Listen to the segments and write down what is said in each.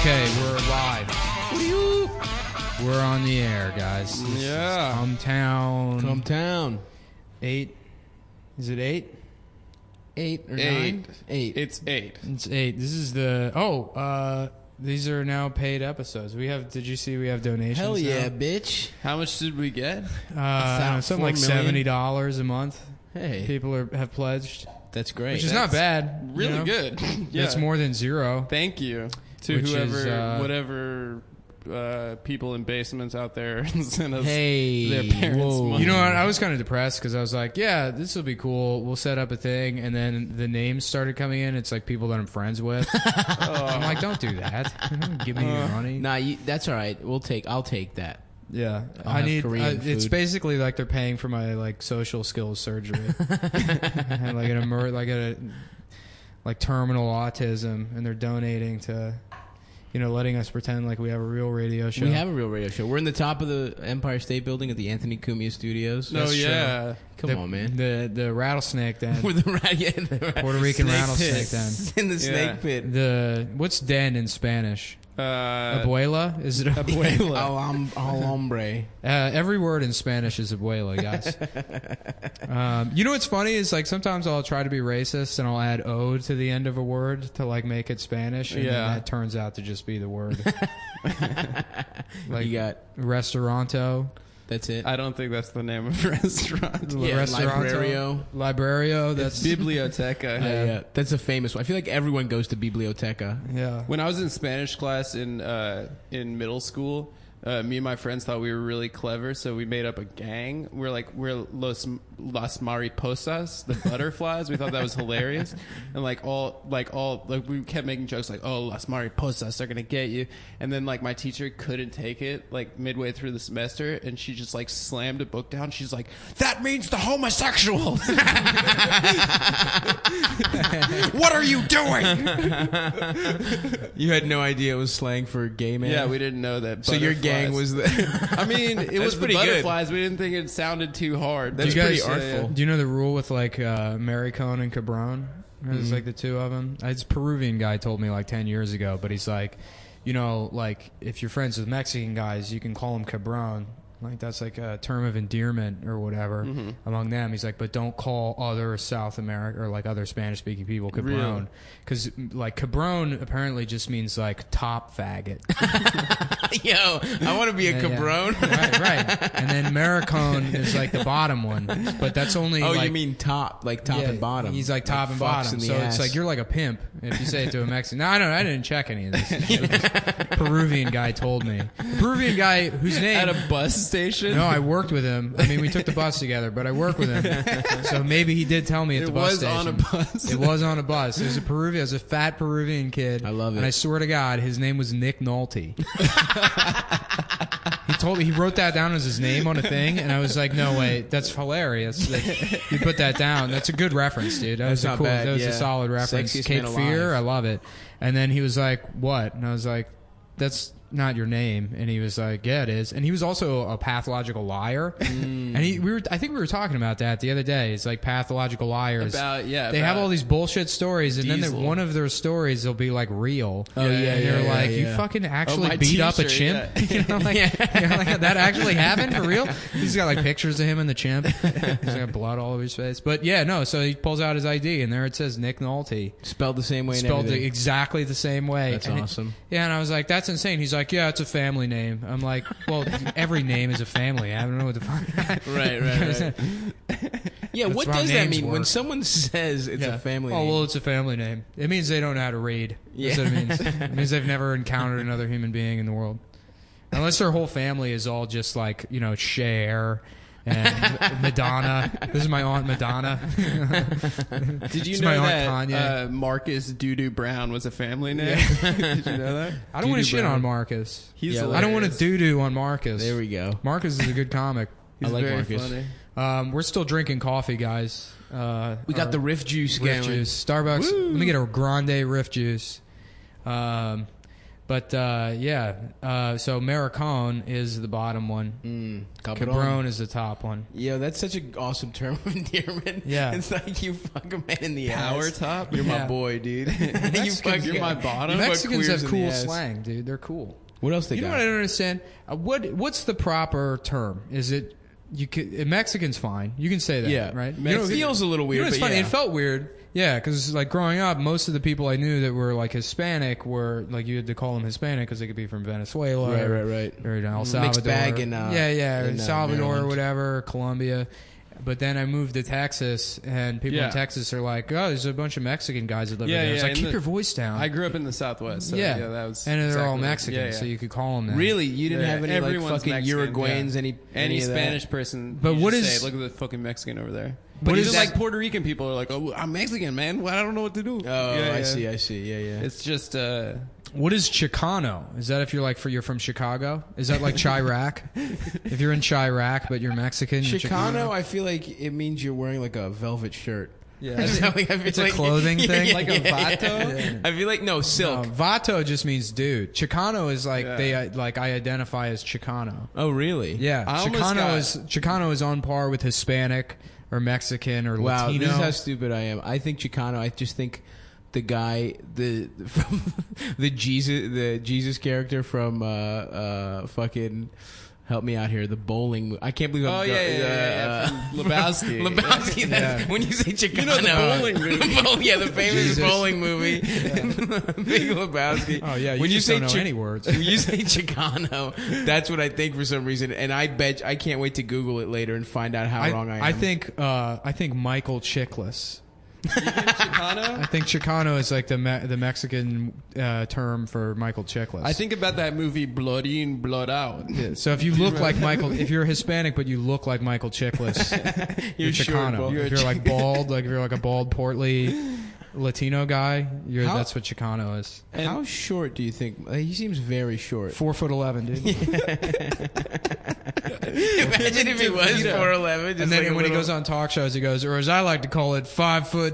Okay, we're live. We're on the air, guys. This is Cumtown. Cumtown. 8. Is it 8? 8 or 9? 8. It's 8. It's 8. This is the... these are now paid episodes. We have... Did you see we have donations? Hell yeah, now? Bitch. How much did we get? Something like $70 million a month. Hey. People have pledged. That's great. Which is not bad. Really good. Yeah. That's more than zero. Thank you to whoever, whatever people in basements out there sent us their parents' money. You know what? I was kind of depressed because I was like, yeah, this will be cool. We'll set up a thing. And then the names started coming in. It's like people that I'm friends with. I'm like, don't do that. Don't give me your money. Nah, that's all right. I'll take that. Yeah, I need. It's basically like they're paying for my social skills surgery, and like terminal autism, and they're donating to, letting us pretend like we have a real radio show. We have a real radio show. We're in the top of the Empire State Building at the Anthony Cumia Studios. No, yeah, come on, man. The rattlesnake den. With the Puerto Rican rattlesnake den. In the snake pit. What's den in Spanish? Abuela? Is it abuela? Al hombre. Every word in Spanish is abuela, guys. What's funny is sometimes I'll try to be racist and I'll add O to the end of a word to make it Spanish, and then that turns out to just be the word. You got restauranto. That's it. I don't think that's the name of the restaurant. Librario. Librario. That's biblioteca. Yeah, that's a famous one. I feel like everyone goes to biblioteca. Yeah. When I was in Spanish class in middle school, me and my friends thought we were really clever, so we made up a gang. We're las mariposas, the butterflies. We thought that was hilarious, and we kept making jokes las mariposas, they're gonna get you. And then my teacher couldn't take it midway through the semester, and she just slammed a book down. She's like, that means the homosexuals. What are you doing? You had no idea it was slang for gay man. Yeah, we didn't know that. So you're gay. Gang was there. I mean, it was pretty butterflies. Good. We didn't think it sounded too hard. That's pretty artful. Do you know the rule with Maricon and Cabron? It's the two of them. This Peruvian guy told me 10 years ago, but he's if you're friends with Mexican guys, you can call them Cabron. That's a term of endearment or whatever among them. He's but don't call other South America or other Spanish-speaking people Cabron, because Cabron apparently just means top faggot. Yo, I want to be a Cabron. Yeah. Right. And then Maricon is the bottom one, but that's only. Oh, you mean top, top and bottom? He's top and bottom. So it's you're a pimp if you say it to a Mexican. No, I didn't check any of this. Peruvian guy told me. Peruvian guy whose name at a bus station? No, I worked with him. I mean, we took the bus together, but I worked with him. So maybe he did tell me at the bus station. It was on a bus. It was on a bus. It was a Peruvian. It was a fat Peruvian kid. I love it. And I swear to God, his name was Nick Nolte. He told me, he wrote that down as his name on a thing, and I was like, no way, that's hilarious. You put that down. That's a good reference, dude. That was not bad. That was a solid reference. Sexiest Cape Fear, I love it. And then he was like, what? And I was like, that's not your name. And he was like, yeah, it is. And he was also a pathological liar. And I think we were talking about that the other day. It's pathological liars. They have all these bullshit stories, and Diesel. Then one of their stories will be real. Oh yeah. And you're you fucking actually beat up a chimp. Yeah. That actually happened for real. He's got pictures of him and the chimp. He's got blood all over his face. But yeah, no. So he pulls out his ID, and there it says Nick Nolte, spelled the same way. Spelled exactly the same way. That's awesome. And I was like, that's insane. He's like, yeah, it's a family name. I'm like, well, every name is a family. I don't know what the fuck. Right. Yeah, that's what does that mean? When someone says it's a family name. Oh, well, it's a family name. It means they don't know how to read. Yeah. That's what it means. It means they've never encountered another human being in the world. Unless their whole family is all just Cher and Madonna. This is my aunt Madonna. Did you know that Marcus Doo-Doo Brown was a family name? Yeah. Did you know that? I don't want to shit on Marcus. I don't want to doo-doo on Marcus. There we go. Marcus is a good comic. I like Marcus. Funny. We're still drinking coffee, guys. We got the Riff Juice. Starbucks. Woo. Let me get a grande Riff Juice. But, so Maricón is the bottom one. Cabrón is the top one. Yo, that's such an awesome term of endearment. Yeah. It's like, you fucking man in the ass. Power top? You're my boy, dude. You're my bottom. Mexicans have cool slang, dude. They're cool. What else they got? You know what I don't understand? What's the proper term? Is it... You can, Mexican's fine. You can say that, right? It feels a little weird, but funny. It felt weird. Yeah, because like growing up, most of the people I knew that were like Hispanic were like, you had to call them Hispanic because they could be from Venezuela, right, or El Salvador, mixed bag in Salvador, Maryland, or whatever, Colombia. But then I moved to Texas, and people in Texas are like, "Oh, there's a bunch of Mexican guys that live there." It's like, keep your voice down. I grew up in the Southwest, so that was, and they're all Mexican, so you could call them that. Really, you didn't have any like fucking Mexican, Uruguayans, any Spanish person. But what is? Look at the fucking Mexican over there. But even like Puerto Rican people are like, "Oh, I'm Mexican, man. Well, I don't know what to do." Oh, yeah, I see. Yeah. It's just. What is Chicano? Is that if you're like you're from Chicago? Is that like Chirac? If you're in Chirac but you're Mexican? Chicano, I feel like it means you're wearing like a velvet shirt. Yeah, it's a clothing thing, like a vato. I feel like silk. No, vato just means dude. Chicano is like I identify as Chicano. Oh, really? Yeah, Chicano is on par with Hispanic or Mexican or Latino. Wow, this is how stupid I am. I think Chicano. I just think. The guy, the Jesus character from fucking, help me out here. The bowling. I can't believe. Lebowski. Lebowski. That's, when you say Chicano, the bowling movie. The famous bowling movie. Big Lebowski. Oh yeah. When you say don't know any words. When you say Chicano, that's what I think for some reason. And I bet I can't wait to Google it later and find out how wrong I am. I think Michael Chiklis. Chicano? I think Chicano is like the Mexican term for Michael Chiklis. I think about that movie Blood In, Blood Out. Yeah, so if you look like Michael, if you're Hispanic but you look like Michael Chiklis, you're Chicano. Sure, if you're like bald, like if you're like a bald portly Latino guy, that's what Chicano is. And how short do you think? He seems very short. 4'11", dude. Imagine if he was 4'11". And then when he goes on talk shows, he goes, or as I like to call it, 5'-1".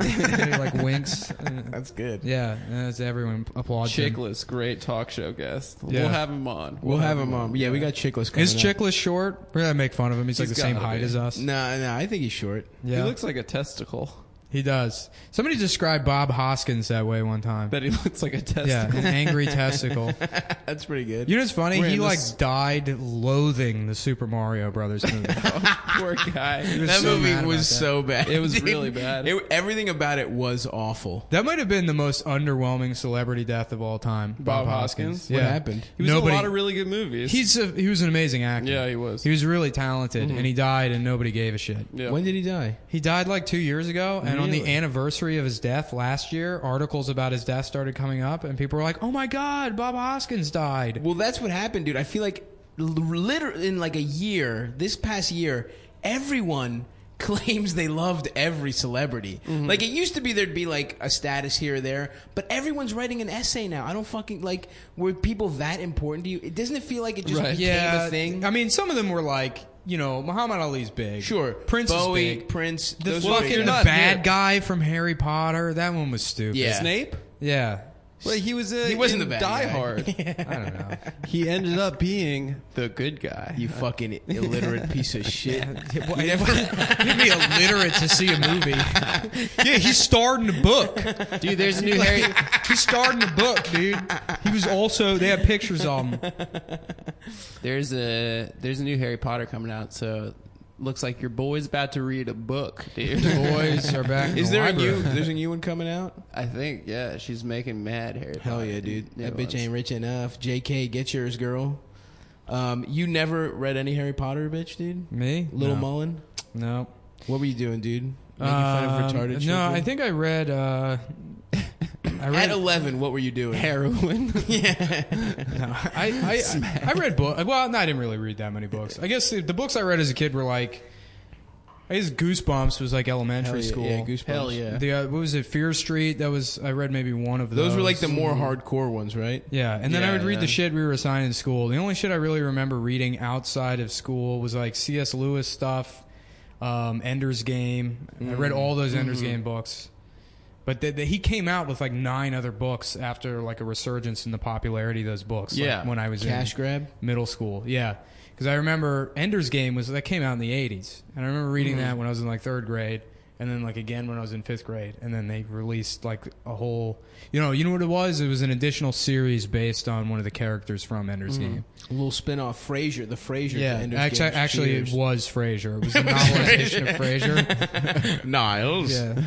And he like winks. That's good. Yeah, that's everyone applauds Chiklis, him. Great talk show guest. Yeah. We'll have him on. We'll have him on. Yeah, we got Chiklis coming. Is Chiklis short? We're going to make fun of him. He's like the same height as us. No, I think he's short. Yeah. He looks like a testicle. He does. Somebody described Bob Hoskins that way one time. That he looks like a testicle. Yeah, an angry testicle. That's pretty good. You know what's funny? He died loathing the Super Mario Brothers movie. Oh, poor guy. That movie was so bad. It was really bad. Everything about it was awful. That might have been the most underwhelming celebrity death of all time. Bob Hoskins? Yeah. What happened? He was in a lot of really good movies. He was an amazing actor. Yeah, he was. He was really talented, and he died, and nobody gave a shit. Yeah. When did he die? He died like 2 years ago, and on the anniversary of his death last year, articles about his death started coming up, and people were like, "Oh my God, Bob Hoskins died." Well, that's what happened, dude. I feel like literally in like a year, this past year, everyone claims they loved every celebrity. Mm-hmm. Like, it used to be there'd be like a status here or there, but everyone's writing an essay now. I don't fucking like, were people that important to you? Doesn't it feel like it just became a thing? I mean, some of them were like, you know, Muhammad Ali's big. Sure. Prince is big. Prince. The fucking bad guy from Harry Potter. That one was stupid. Yeah. Snape? Yeah. Well, he wasn't the bad guy. Die Hard. Yeah. I don't know. He ended up being the good guy. You fucking illiterate piece of shit. Well, you'd be illiterate to see a movie. Yeah, he starred in a book. Dude, there's a new Harry. He starred in a book, dude. He was also, they have pictures of him. There's a new Harry Potter coming out, so looks like your boy's about to read a book, dude. Boys are back in the library. There's a new one coming out? I think, yeah. She's making mad Harry Potter. Hell yeah, dude. That bitch ain't rich enough. JK, get yours, girl. You never read any Harry Potter, bitch, dude? Me? Little Mullen? No. What were you doing, dude? Making fun of retarded children? No, I think I read... At 11, what were you doing? Heroin. Yeah. No, I read books. Well, no, I didn't really read that many books. I guess the books I read as a kid were like, I guess Goosebumps was like elementary school. Yeah, Goosebumps. Hell yeah. What was it? Fear Street. I read maybe one of those. Those were like the more hardcore ones, right? Yeah. And then I would read the shit we were assigned in school. The only shit I really remember reading outside of school was like C.S. Lewis stuff, Ender's Game. I read all those Ender's Game books. But he came out with like 9 other books after like a resurgence in the popularity of those books. Yeah. Like when I was in middle school. Yeah. Because I remember Ender's Game that came out in the 80s. And I remember reading that when I was in like 3rd grade. And then like again when I was in 5th grade. And then they released like a whole... You know what it was? It was an additional series based on one of the characters from Ender's Game. A little spin-off, Frasier. The Frasier to Ender's Game. Actually, it was Frasier. It was the novelization of Frasier. Niles. Yeah.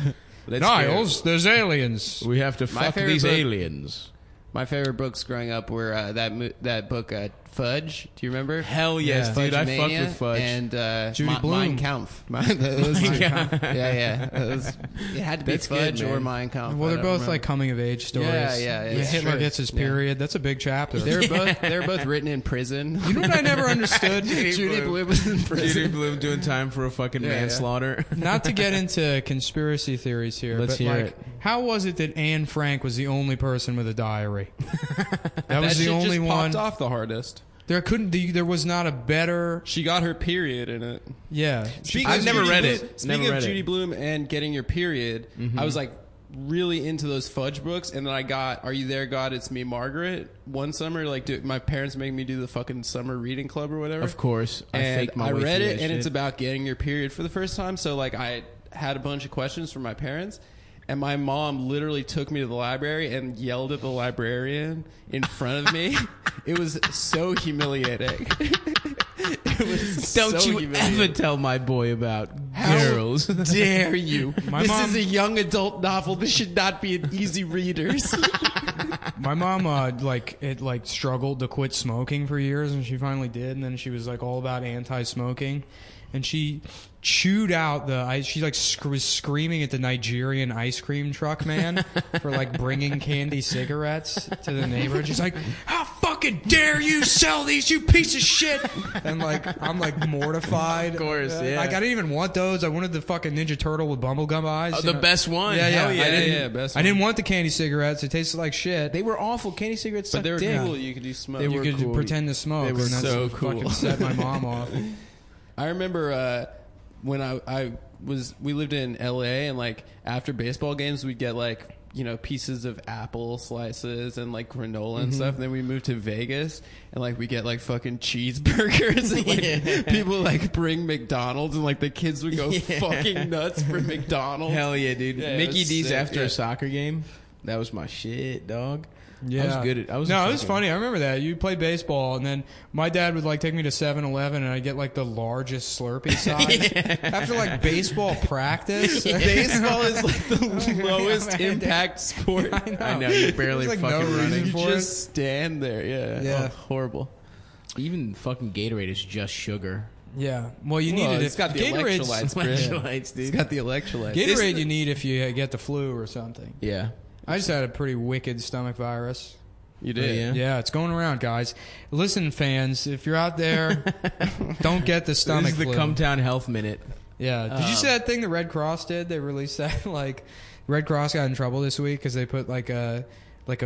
Niles, there's aliens. We have to fuck these aliens. My favorite books growing up were that book, Fudge. Do you remember? Hell yes, dude. I fucked with Fudge. And Judy Blume. Mein Kampf. It had to be Fudge or Mein Kampf. Well, they're both like coming of age stories. Yeah. Hitler gets his period. That's a big chapter. They're both written in prison. You know what I never understood? Judy Blume was in prison. Judy Blume doing time for a fucking manslaughter. Not to get into conspiracy theories here, but how was it that Anne Frank was the only person with a diary? That was the only one. That shit just popped off the hardest. There was not a better... She got her period in it. Yeah. I've never read it. Speaking of Judy Blume and getting your period, I was like really into those Fudge books, and then I got Are You There, God? It's Me, Margaret one summer. Like, my parents make me do the fucking summer reading club or whatever. Of course. I read it, and it's about getting your period for the first time, so like I had a bunch of questions from my parents. And my mom literally took me to the library and yelled at the librarian in front of me. It was so humiliating. It was Don't so you humiliating. Ever tell my boy about How girls. Dare you? This is a young adult novel. This should not be an easy readers. My mom struggled to quit smoking for years, and she finally did. And then she was like all about anti-smoking. And she chewed out was screaming at the Nigerian ice cream truck man for like bringing candy cigarettes to the neighborhood. She's like, how fucking dare you sell these, you piece of shit? And like, I'm like mortified. Of course, yeah. Like, I didn't even want those. I wanted the fucking Ninja Turtle with bumblegum eyes. Oh, the best one. Yeah. I didn't want the candy cigarettes. It tasted like shit. They were awful. Candy cigarettes sucked. But they were cool. You could do smoke. You could pretend to smoke. They were so cool. Fucking set my mom off. I remember when we lived in L.A. and like after baseball games we'd get like pieces of apple slices and like granola and stuff. And then we moved to Vegas and like we get like fucking cheeseburgers and like people like bring McDonald's and like the kids would go fucking nuts for McDonald's. Hell yeah, dude! Yeah, Mickey D's sick. After a soccer game, that was my shit, dog. Yeah. It was funny. I remember that. You play baseball, and then my dad would like take me to 7-Eleven, and I'd get like the largest Slurpee size after like baseball practice. Baseball is like the lowest impact sport. I know. You're barely fucking running. You just stand there. Yeah. Oh, horrible. Even fucking Gatorade is just sugar. Yeah. Well, you need it. It's got the electrolytes, dude. It's got the electrolytes. Gatorade you need if you get the flu or something. Yeah. I just had a pretty wicked stomach virus. You did? Yeah, it's going around, guys. Listen, fans, if you're out there, don't get the stomach flu. This is the Cumtown Health Minute. Yeah. Did you see that thing the Red Cross did? They released that. Like, Red Cross got in trouble this week because they put like a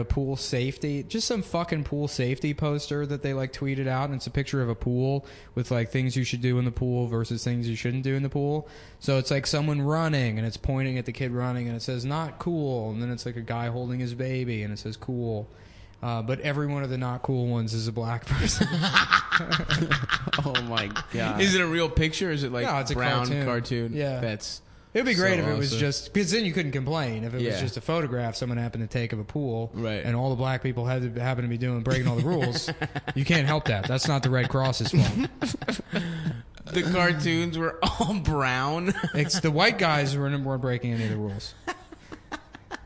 pool safety, just some fucking pool safety poster that they like tweeted out, and it's a picture of a pool with like things you should do in the pool versus things you shouldn't do in the pool. So it's like someone running and it's pointing at the kid running and it says not cool, and then it's like a guy holding his baby and it says cool. But every one of the not cool ones is a black person. Oh my god. Is it a real picture or is it like it's a brown cartoon? Yeah. It'd be great if it was just... Because then you couldn't complain. If it was just a photograph someone happened to take of a pool, and all the black people happen to be breaking all the rules, you can't help that. That's not the Red Cross's fault. The cartoons were all brown. It's the white guys who weren't breaking any of the rules.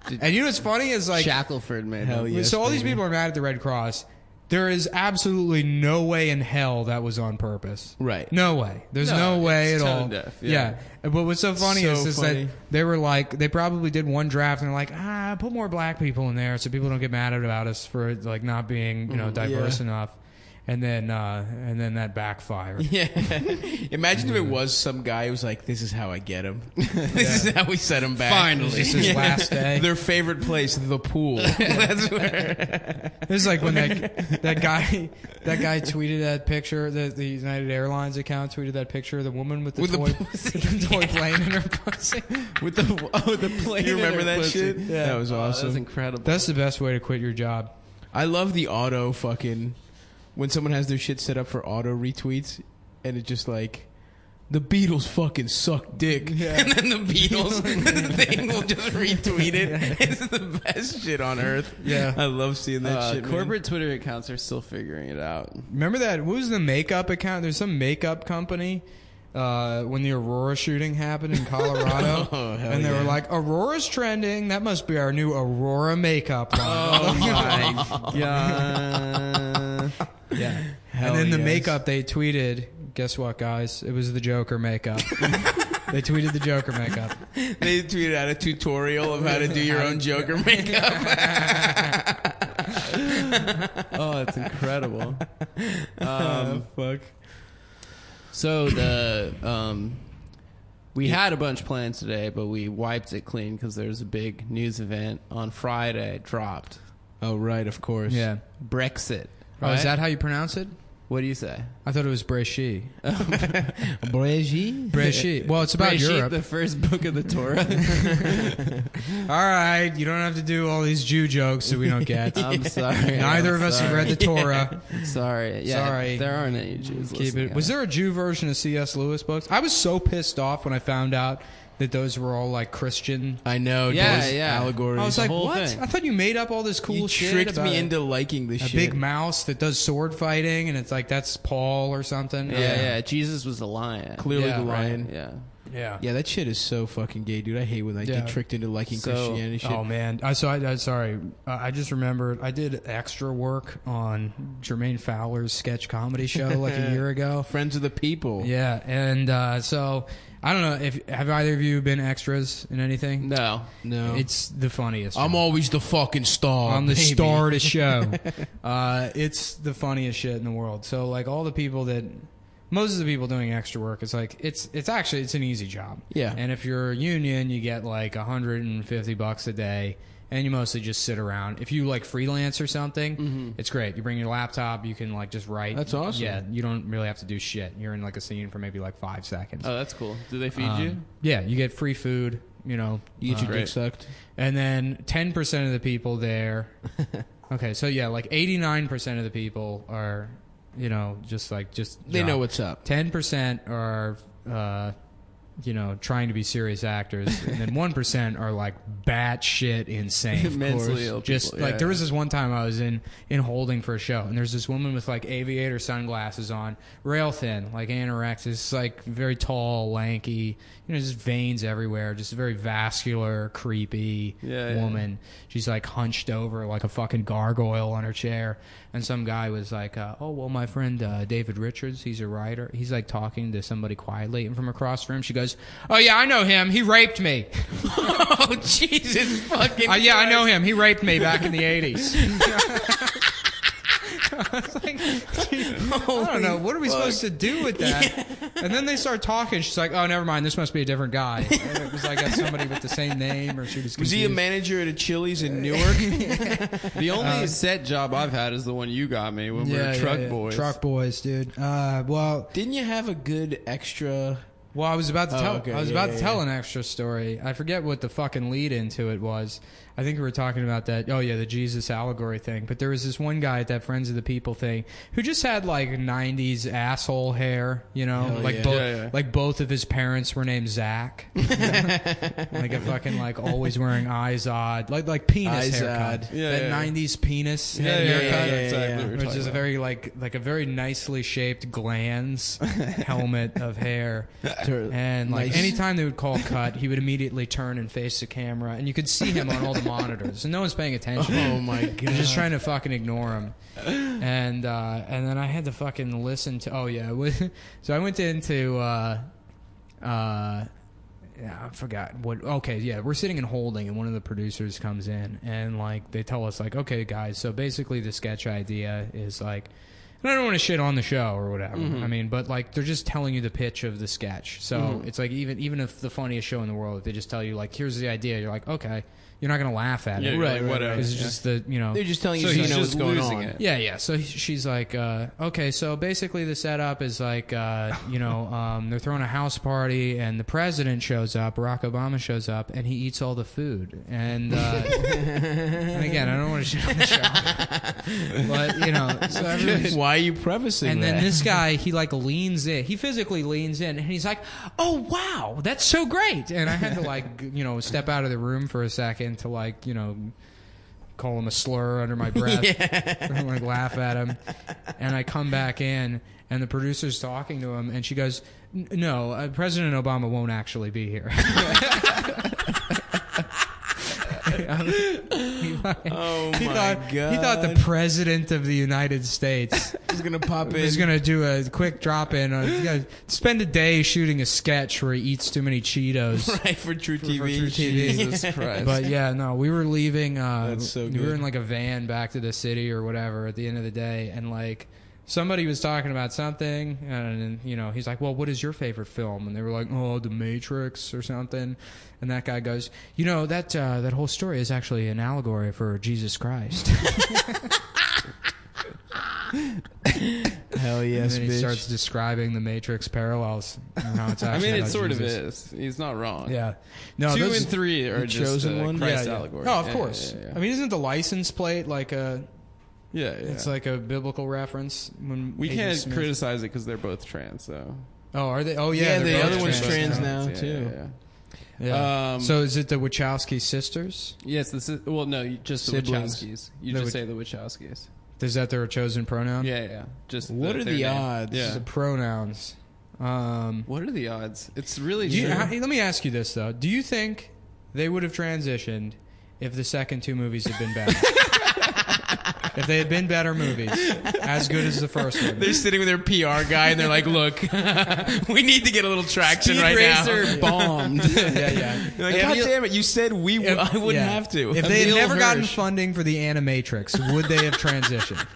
And you know what's funny is like... Shackelford, man. Hell yes. So all these people are mad at the Red Cross. There is absolutely no way in hell that was on purpose. Right. No way. There's no way at all. Deaf, yeah. But what's so funny is that they were like, they probably did one draft and they're like, put more black people in there so people don't get mad about us for like not being, diverse enough. And then that backfired. Yeah. Imagine if it was some guy who was like, this is how I get him. This is how we set him back. Finally. This is his last day. Their favorite place, the pool. That's where. This is like when that guy tweeted that picture, the United Airlines account tweeted that picture of the woman with the toy plane in her pussy. with the plane. You remember that shit? Yeah. That was awesome. That was incredible. That's the best way to quit your job. I love the auto fucking... When someone has their shit set up for auto retweets, and it's just like, the Beatles fucking suck dick. Yeah. And then the Beatles thing will just retweet it. Yeah. It's the best shit on earth. Yeah. I love seeing that shit. Corporate Twitter accounts are still figuring it out. Remember that? What was the makeup account? There's some makeup company. When the Aurora shooting happened in Colorado, and they were like, "Aurora's trending. That must be our new Aurora makeup line." Oh my god! Yeah. And then the makeup they tweeted. Guess what, guys? It was the Joker makeup. They tweeted the Joker makeup. They tweeted out a tutorial of how to do your own Joker makeup. Oh, that's incredible. Fuck. So the we had a bunch planned today, but we wiped it clean because there was a big news event on Friday. Dropped. Oh right, of course. Yeah, Brexit. Right? Oh, is that how you pronounce it? What do you say? I thought it was Brexit. Brexit. Well, it's about Brexit, Europe. The first book of the Torah. All right, you don't have to do all these Jew jokes that we don't get. I'm sorry. Neither of us have read the Torah. Yeah. Sorry. Yeah, sorry. There aren't any Jews. Was there a Jew version of C.S. Lewis books? I was so pissed off when I found out that those were all like Christian. I know. Yeah. Allegories. I was like, what? Thing. I thought you made up all this cool shit. You tricked me into liking this shit. A big mouse that does sword fighting, and it's like, that's Paul or something. Yeah. Jesus was the lion. Clearly the lion. Right. Yeah. Yeah, that shit is so fucking gay, dude. I hate when I get tricked into liking Christianity shit. Oh, man. I just remembered I did extra work on Jermaine Fowler's sketch comedy show like a year ago. Friends of the People. Yeah, and so... I don't know have either of you been extras in anything? No. It's the funniest. I'm always the fucking star. I'm the star of the show. It's the funniest shit in the world. So like all the people most of the people doing extra work, it's like it's actually an easy job. Yeah. And if you're a union, you get like $150 a day. And you mostly just sit around. If you like freelance or something, it's great. You bring your laptop, you can like just write. That's awesome. Yeah, you don't really have to do shit. You're in like a scene for maybe like 5 seconds. Oh, that's cool. Do they feed you? Yeah, you get free food. You know, you get your dick sucked. And then 10% of the people there. Okay, so yeah, like 89% of the people are, you know, just they know what's up. 10% are. You know, trying to be serious actors, and then 1% are like batshit insane. Immensely ill people. Just like there was this one time I was in holding for a show, and there's this woman with like aviator sunglasses on, rail thin, like anorexic, like very tall, lanky, you know, just veins everywhere, just a very vascular, creepy woman. Yeah. She's like hunched over like a fucking gargoyle on her chair, and some guy was like, "Oh well, my friend David Richards, he's a writer. He's like talking to somebody quietly," and from across the room, she goes, "Oh yeah, I know him. He raped me." Oh Jesus fucking! Yeah, Christ. I know him. He raped me back in the '80s. I was like, I don't know. What are we supposed to do with that? Yeah. And then they start talking. She's like, "Oh, never mind. This must be a different guy." And it was like somebody with the same name, or she was confused. Was he a manager at a Chili's in Newark? The only set job I've had is the one you got me when we were truck boys. Truck boys, dude. Well, didn't you have a good extra? Well, I was about to tell. Okay. I was about to tell an extra story. I forget what the fucking lead into it was. I think we were talking about that. Oh yeah, the Jesus allegory thing. But there was this one guy at that Friends of the People thing who just had like '90s asshole hair. You know, like both of his parents were named Zach. Like a fucking like always wearing eyes odd, like penis haircut. Yeah, that '90s penis haircut, which is a very like a very nicely shaped glands helmet of hair. And like anytime they would call cut, he would immediately turn and face the camera, and you could see him on all the monitors, and no one's paying attention. Oh my god! You're just trying to fucking ignore him, and then I had to fucking listen to. Oh yeah, so I went into. I forgot what. Okay, yeah, we're sitting and holding, and one of the producers comes in, and like they tell us, like, okay, guys, so basically the sketch idea is like. And I don't want to shit on the show or whatever. Mm-hmm. I mean, but like they're just telling you the pitch of the sketch. So it's like even if the funniest show in the world, if they just tell you like here's the idea, you're like, okay, you're not gonna laugh at it, right? Whatever. It's just the they're just telling you so you know what's going on. Yeah. So she's like, okay, so basically the setup is like, they're throwing a house party and the president shows up, Barack Obama shows up, and he eats all the food. And and again, I don't want to shit on the show, but so everyone's. Why are you prefacing and that? And then this guy, he like leans in. He physically leans in, and he's like, "Oh wow, that's so great!" And I had to like, step out of the room for a second to like, call him a slur under my breath, yeah. Like laugh at him. And I come back in, and the producer's talking to him, and she goes, "No, President Obama won't actually be here." He thought the president of the United States was going to pop in. He was going to do a quick drop in. Spend a day shooting a sketch where he eats too many Cheetos. Right, for True TV. For True TV. Jesus Christ. But yeah, no, we were leaving. That's so good. We were in like a van back to the city or whatever at the end of the day, and like somebody was talking about something, and he's like, "Well, what is your favorite film?" And they were like, "Oh, The Matrix or something." And that guy goes, "That that whole story is actually an allegory for Jesus Christ." Hell yes, and then he starts describing the Matrix parallels. And how it's actually it sort Jesus. Of is. He's not wrong. Yeah. No, 2 and 3 are just chosen one. Christ allegory. Yeah. Oh, of course. Yeah. I mean, isn't the license plate like a... Yeah, it's like a biblical reference. When we can't criticize it because they're both trans, so. Oh, are they? Oh, yeah. The other one's trans now, too. Yeah. So is it the Wachowski sisters? Yes. Well, no, just siblings. The Wachowskis. You just say the Wachowskis. Is that their chosen pronoun? Yeah. Just what are the odds? Yeah. The pronouns. What are the odds? It's really true. Let me ask you this, though. Do you think they would have transitioned if the second two movies had been better? If they had been better movies, as good as the first one. They're sitting with their PR guy, and they're like, "Look, we need to get a little traction Speed right Racer now." Bombed. Yeah. Like, God damn it! You said I wouldn't have to. If they had never gotten funding for the Animatrix, would they have transitioned?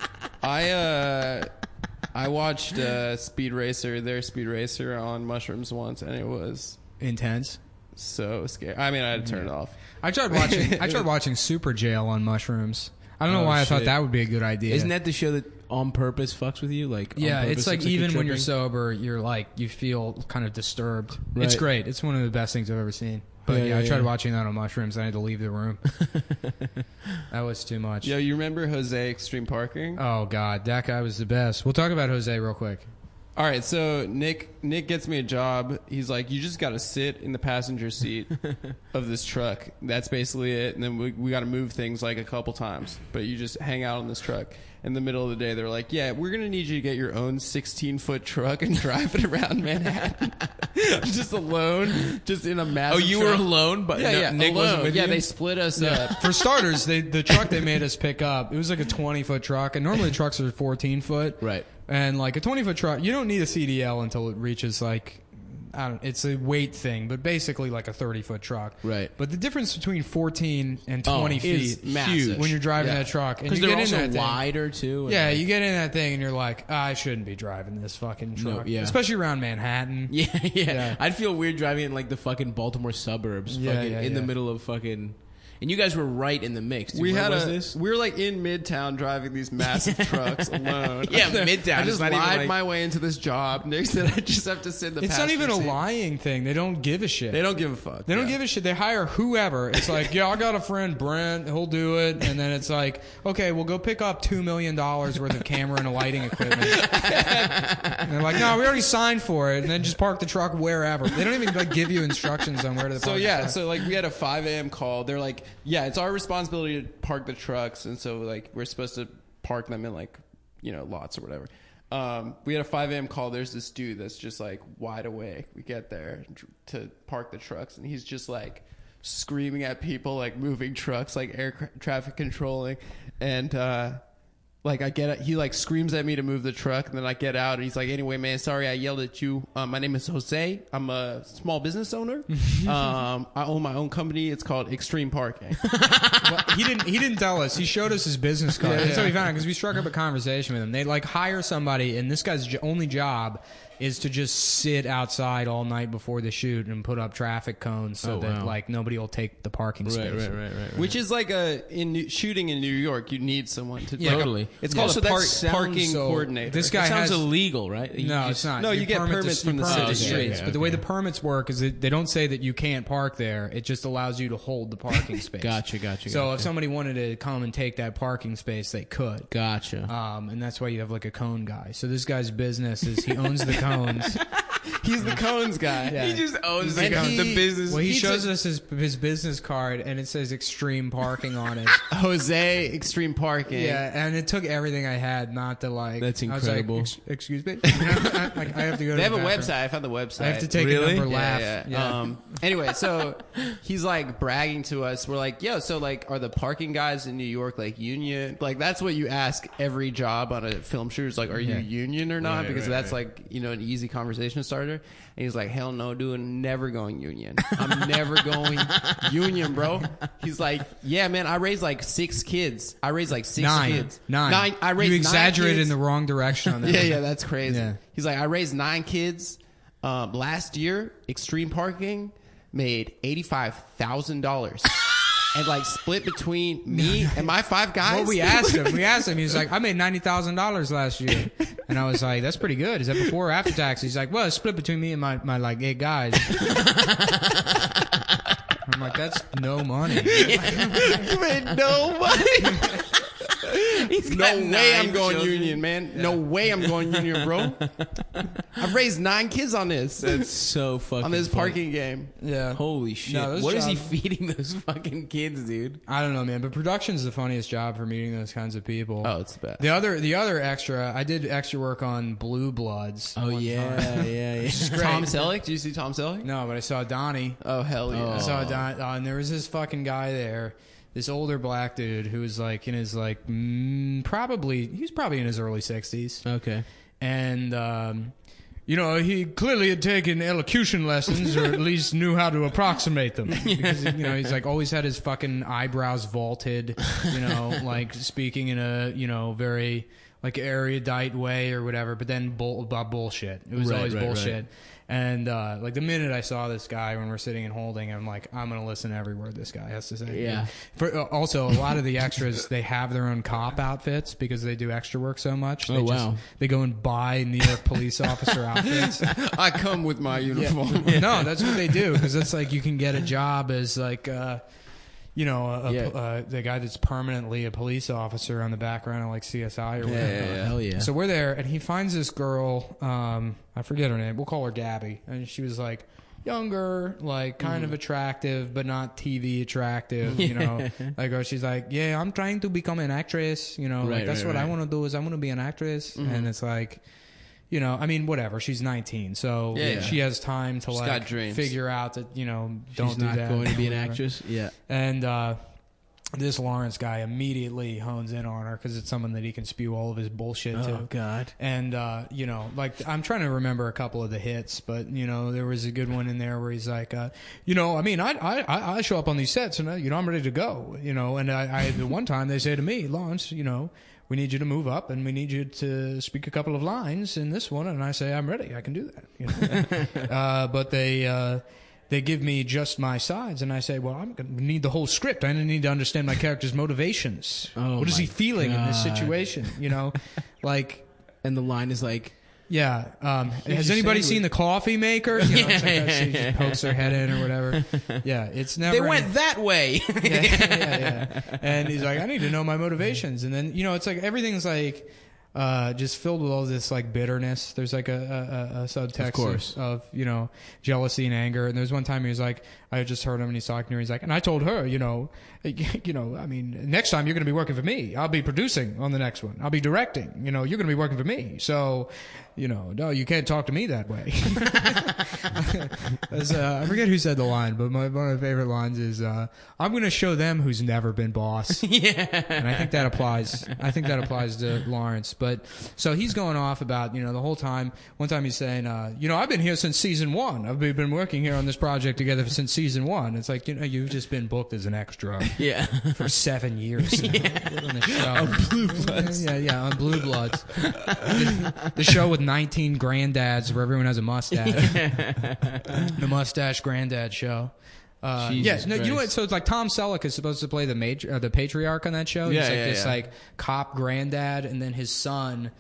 I watched Speed Racer, their Speed Racer, on mushrooms once, and it was intense. So scary. I mean, I had to turn it off. I tried watching Super Jail on mushrooms. I don't know why I thought that would be a good idea. Isn't that the show that on purpose fucks with you? Like, yeah, it's like even when you're sober, you're like, you feel kind of disturbed. Right. It's great. It's one of the best things I've ever seen. But I tried watching that on mushrooms. And I had to leave the room. That was too much. Yo, you remember Jose Extreme Parking? Oh, God. That guy was the best. We'll talk about Jose real quick. All right, so Nick gets me a job. He's like, "You just got to sit in the passenger seat of this truck. That's basically it. And then we got to move things like a couple times. But you just hang out on this truck." In the middle of the day, they're like, "Yeah, we're going to need you to get your own 16-foot truck and drive it around Manhattan." Just alone, just in a massive truck. Oh, you were alone? But yeah, Nick wasn't with you? Yeah, they split us up. For starters, the truck they made us pick up, it was like a 20-foot truck. And normally trucks are 14-foot. Right. And like a 20-foot truck, you don't need a CDL until it reaches like... it's a weight thing, but basically like a 30-foot truck. Right. But the difference between 14 and 20 feet is massive when you're driving that truck. Because they're also wider, too. Yeah, you get in that thing, and you're like, I shouldn't be driving this fucking truck. Yeah. Especially around Manhattan. Yeah. I'd feel weird driving in like the fucking Baltimore suburbs, in the middle of fucking... And you guys were right in the mix. Dude. We were like in Midtown driving these massive trucks alone. Yeah, Midtown. I just lied my way into this job. Nick said I just have to sit in the passenger seat. It's not even a lying thing. They don't give a shit. They don't give a fuck. They don't give a shit. They hire whoever. It's like, I got a friend, Brent. He'll do it. And then it's like, okay, we'll go pick up $2 million worth of camera and lighting equipment. And they're like, no, we already signed for it. And then just park the truck wherever. They don't even like give you instructions on where to park the truck. So like we had a 5 a.m. call. They're like, yeah, it's our responsibility to park the trucks, and so like we're supposed to park them in like lots or whatever. We had a 5 a.m. call. There's this dude that's just like wide awake. We get there to park the trucks, and he's just like screaming at people, like moving trucks, like air traffic controlling, and Like, I get it. He, like, screams at me to move the truck, and then I get out, and he's like, anyway, man, sorry I yelled at you. My name is Jose. I'm a small business owner. I own my own company. It's called Extreme Parking. Well, he didn't tell us. He showed us his business card. Yeah. That's how we found out, because we struck up a conversation with him. They, like, hire somebody, and this guy's only job is to just sit outside all night before the shoot and put up traffic cones so that, like, nobody will take the parking space. Right. Which is like shooting in New York, you need someone to... Yeah, totally. It's called a parking coordinator. This guy sounds illegal, right? No, it's not. No, you get permits from the city streets. But the way the permits work is that they don't say that you can't park there. It just allows you to hold the parking space. Gotcha. So if somebody wanted to come and take that parking space, they could. Gotcha. And that's why you have, like, a cone guy. So this guy's business is he owns the cones. He's the cones guy. Yeah. He just owns the cones. The business. Well, he shows us his business card, and it says Extreme Parking on it. Jose Extreme Parking. Yeah, and it took everything I had not to, like... That's incredible. I was like, excuse me? I have to go to... They have a website. I found the website. I have to take a number laugh. Yeah. Anyway, so he's, like, bragging to us. We're like, yo, so, like, are the parking guys in New York, like, union? Like, that's what you ask every job on a film shoot is, like, are you union or not? Right, because that's, like, you know, an easy conversation starter. And he's like, hell no, dude, never going union. I'm never going union, bro. He's like, yeah, man, I raised like six kids. I raised like six kids. Nine. I raised... You exaggerated in the wrong direction on that. Yeah, that's crazy. Yeah. He's like, I raised 9 kids. Last year, Extreme Parking made $85,000. And, like, split between me and my 5 guys. Well, we asked him. He was like, I made $90,000 last year. And I was like, that's pretty good. Is that before or after tax? He's like, well, it's split between me and my like, 8 guys. I'm like, that's no money. You made no money. No way I'm going union, man. Yeah. No way I'm going union, bro. I've raised 9 kids on this. That's so fucking... On this parking game. Yeah. Holy shit. No, what is he feeding those fucking kids, dude? I don't know, man. But production's the funniest job for meeting those kinds of people. Oh, it's the best. The other extra... I did extra work on Blue Bloods. Oh, yeah. Tom Selleck? Did you see Tom Selleck? No, but I saw Donnie. Oh, hell yeah. I saw Donnie. And there was this fucking guy there. This older black dude who was like in his like probably in his early 60s. Okay. And you know, he clearly had taken elocution lessons or at least knew how to approximate them. Because, you know, he's like always had his fucking eyebrows vaulted, you know, like speaking in a, you know, very like erudite way or whatever, but then bullshit. It was always bullshit. Right. And, like, the minute I saw this guy when we're sitting and holding, I'm like, I'm going to listen to every word this guy has to say. Yeah. Also, a lot of the extras, they have their own cop outfits because they do extra work so much. They they go and buy New York police officer outfits. I come with my uniform. Yeah. No, that's what they do because it's like you can get a job as, like, you know, the guy that's permanently a police officer on the background of like CSI or whatever. Yeah, hell yeah. So we're there, and he finds this girl. I forget her name. We'll call her Gabby. And she was like younger, like kind of attractive, but not TV attractive. You know, like or she's like, yeah, I'm trying to become an actress. You know, like that's what I want to do is I want to be an actress. Mm-hmm. And it's like, you know, I mean, whatever. She's 19, so she has time to like figure out that, you know, she's not going to be an actress. Yeah. And this Lawrence guy immediately hones in on her because it's someone that he can spew all of his bullshit to. Oh God. And you know, like I'm trying to remember a couple of the hits, but you know, there was a good one in there where he's like, you know, I mean, I show up on these sets and you know I'm ready to go, you know, and I the one time they say to me, Lawrence, you know, we need you to move up, and we need you to speak a couple of lines in this one. And I say, I'm ready. I can do that. You know? But they give me just my sides, and I say, well, I'm going to need the whole script. I need to understand my character's motivations. Oh, what is he feeling in this situation? You know, like, and the line is like, yeah. Has anybody seen The Coffee Maker? You know, it's like she just pokes her head in or whatever. Yeah, it's never... They went that way. Yeah. And he's like, I need to know my motivations. And then, you know, it's like everything's like just filled with all this like bitterness. There's like a subtext of, you know, jealousy and anger. And there's one time he was like, I just heard him and he's talking to her. He's like, and I told her, you know, I mean, next time you're going to be working for me. I'll be producing on the next one. I'll be directing. You know, you're going to be working for me. So, you know, no, you can't talk to me that way. I forget who said the line, but one of my favorite lines is, I'm going to show them who's never been boss. Yeah. And I think that applies. I think that applies to Lawrence. But so he's going off about, the whole time. One time he's saying, I've been here since season one. I've been working here on this project together since season one. It's like, you've just been booked as an extra for 7 years. Yeah. On the show. On Blue Bloods. Yeah, on Blue Bloods. The show with 19 granddads where everyone has a mustache. Yeah. The mustache granddad show. You know what? So it's like Tom Selleck is supposed to play the patriarch on that show. Yeah, he's like cop granddad, and then his son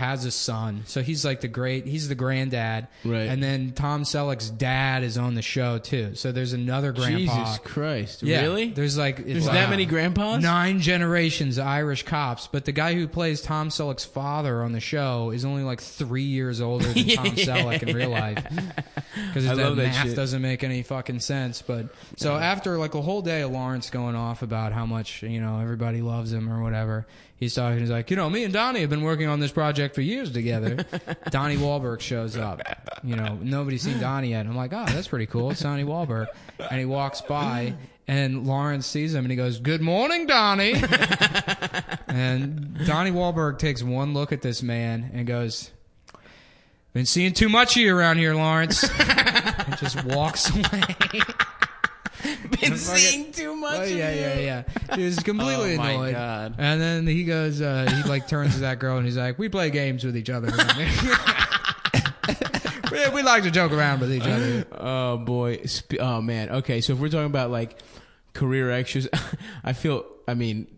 has a son. So he's he's the granddad. Right. And then Tom Selleck's dad is on the show too. So there's another grandpa. Jesus Christ. Yeah. Really? There's that many grandpas? 9 generations of Irish cops, but the guy who plays Tom Selleck's father on the show is only 3 years older than Tom Selleck in real life. Because that math doesn't make any fucking sense. But so after a whole day of Lawrence going off about how much, everybody loves him or whatever, he's talking, he's like, me and Donnie have been working on this project for years together. Donnie Wahlberg shows up. Nobody's seen Donnie yet. And I'm like, oh, that's pretty cool. It's Donnie Wahlberg. And he walks by, and Lawrence sees him, and he goes, good morning, Donnie. And Donnie Wahlberg takes one look at this man and goes, been seeing too much of you around here, Lawrence. And just walks away. Been seeing too much of you. Yeah. He was completely annoyed. Oh, my God. And then he goes, he turns to that girl and he's like, we play games with each other. we like to joke around with each other. Oh, boy. Oh, man. Okay, so if we're talking about, career extras,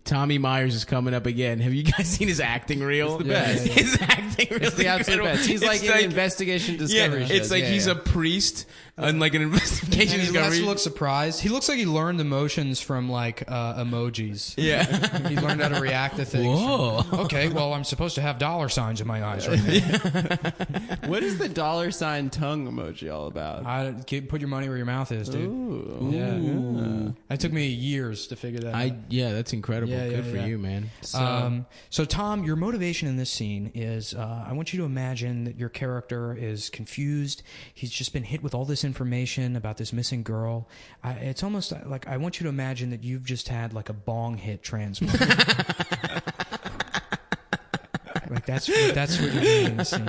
Tommy Myers is coming up again. Have you guys seen his acting reel? It's the best. Yeah. His acting reel is the absolute best. He's in investigation discovery. Yeah, it's he's a priest in an investigation discovery. He looks surprised. He looks like he learned emotions from emojis. Yeah. He learned how to react to things. Whoa. Okay, well, I'm supposed to have dollar signs in my eyes right now. What is the dollar sign tongue emoji all about? Put your money where your mouth is, dude. Ooh. Yeah. That took me years to figure that out. Yeah, that's incredible. Good for you, man. So, Tom, your motivation in this scene is I want you to imagine that your character is confused. He's just been hit with all this information about this missing girl. It's almost like I want you to imagine that you've just had a bong hit transplant. That's what you're doing in this scene.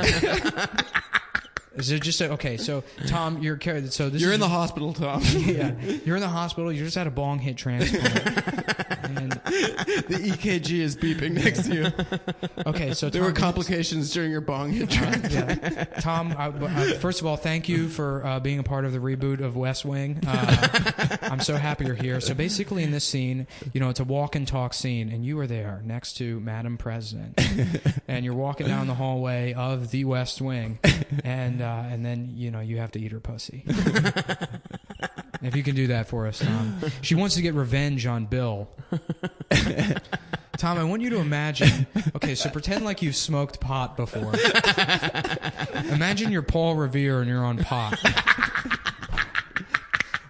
Is it just okay? So, Tom, you're in the hospital, Tom. Yeah, you're in the hospital. You just had a bong hit transplant. And the EKG is beeping next to you. Okay, so Tom, there were complications during your bong hit Tom, first of all, thank you for being a part of the reboot of West Wing. I'm so happy you're here. So basically in this scene, it's a walk and talk scene, and you are there next to Madam President. And you're walking down the hallway of the West Wing, and then, you have to eat her pussy. If you can do that for us, Tom. She wants to get revenge on Bill. Tom, I want you to imagine... Okay, so pretend like you've smoked pot before. Imagine you're Paul Revere and you're on pot.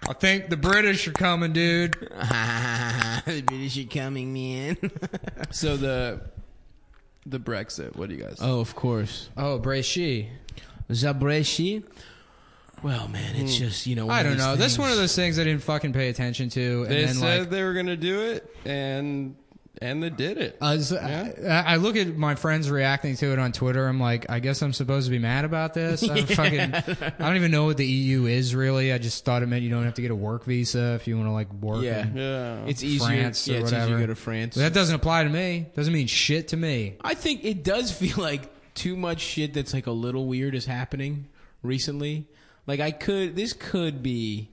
I think the British are coming, dude. The British are coming, man. So the Brexit, what do you guys think? Oh, of course. Oh, Brexit. The Brexit. Well, man, it's just, I don't know. That's one of those things I didn't fucking pay attention to. And they said they were going to do it, and they did it. I look at my friends reacting to it on Twitter. I'm like, I guess I'm supposed to be mad about this? I don't even know what the EU is, really. I just thought it meant you don't have to get a work visa if you want to, work in it's France easier, or whatever. It's easier to go to France. But that doesn't apply to me. Doesn't mean shit to me. I think it does feel like too much shit that's, a little weird is happening recently. This could be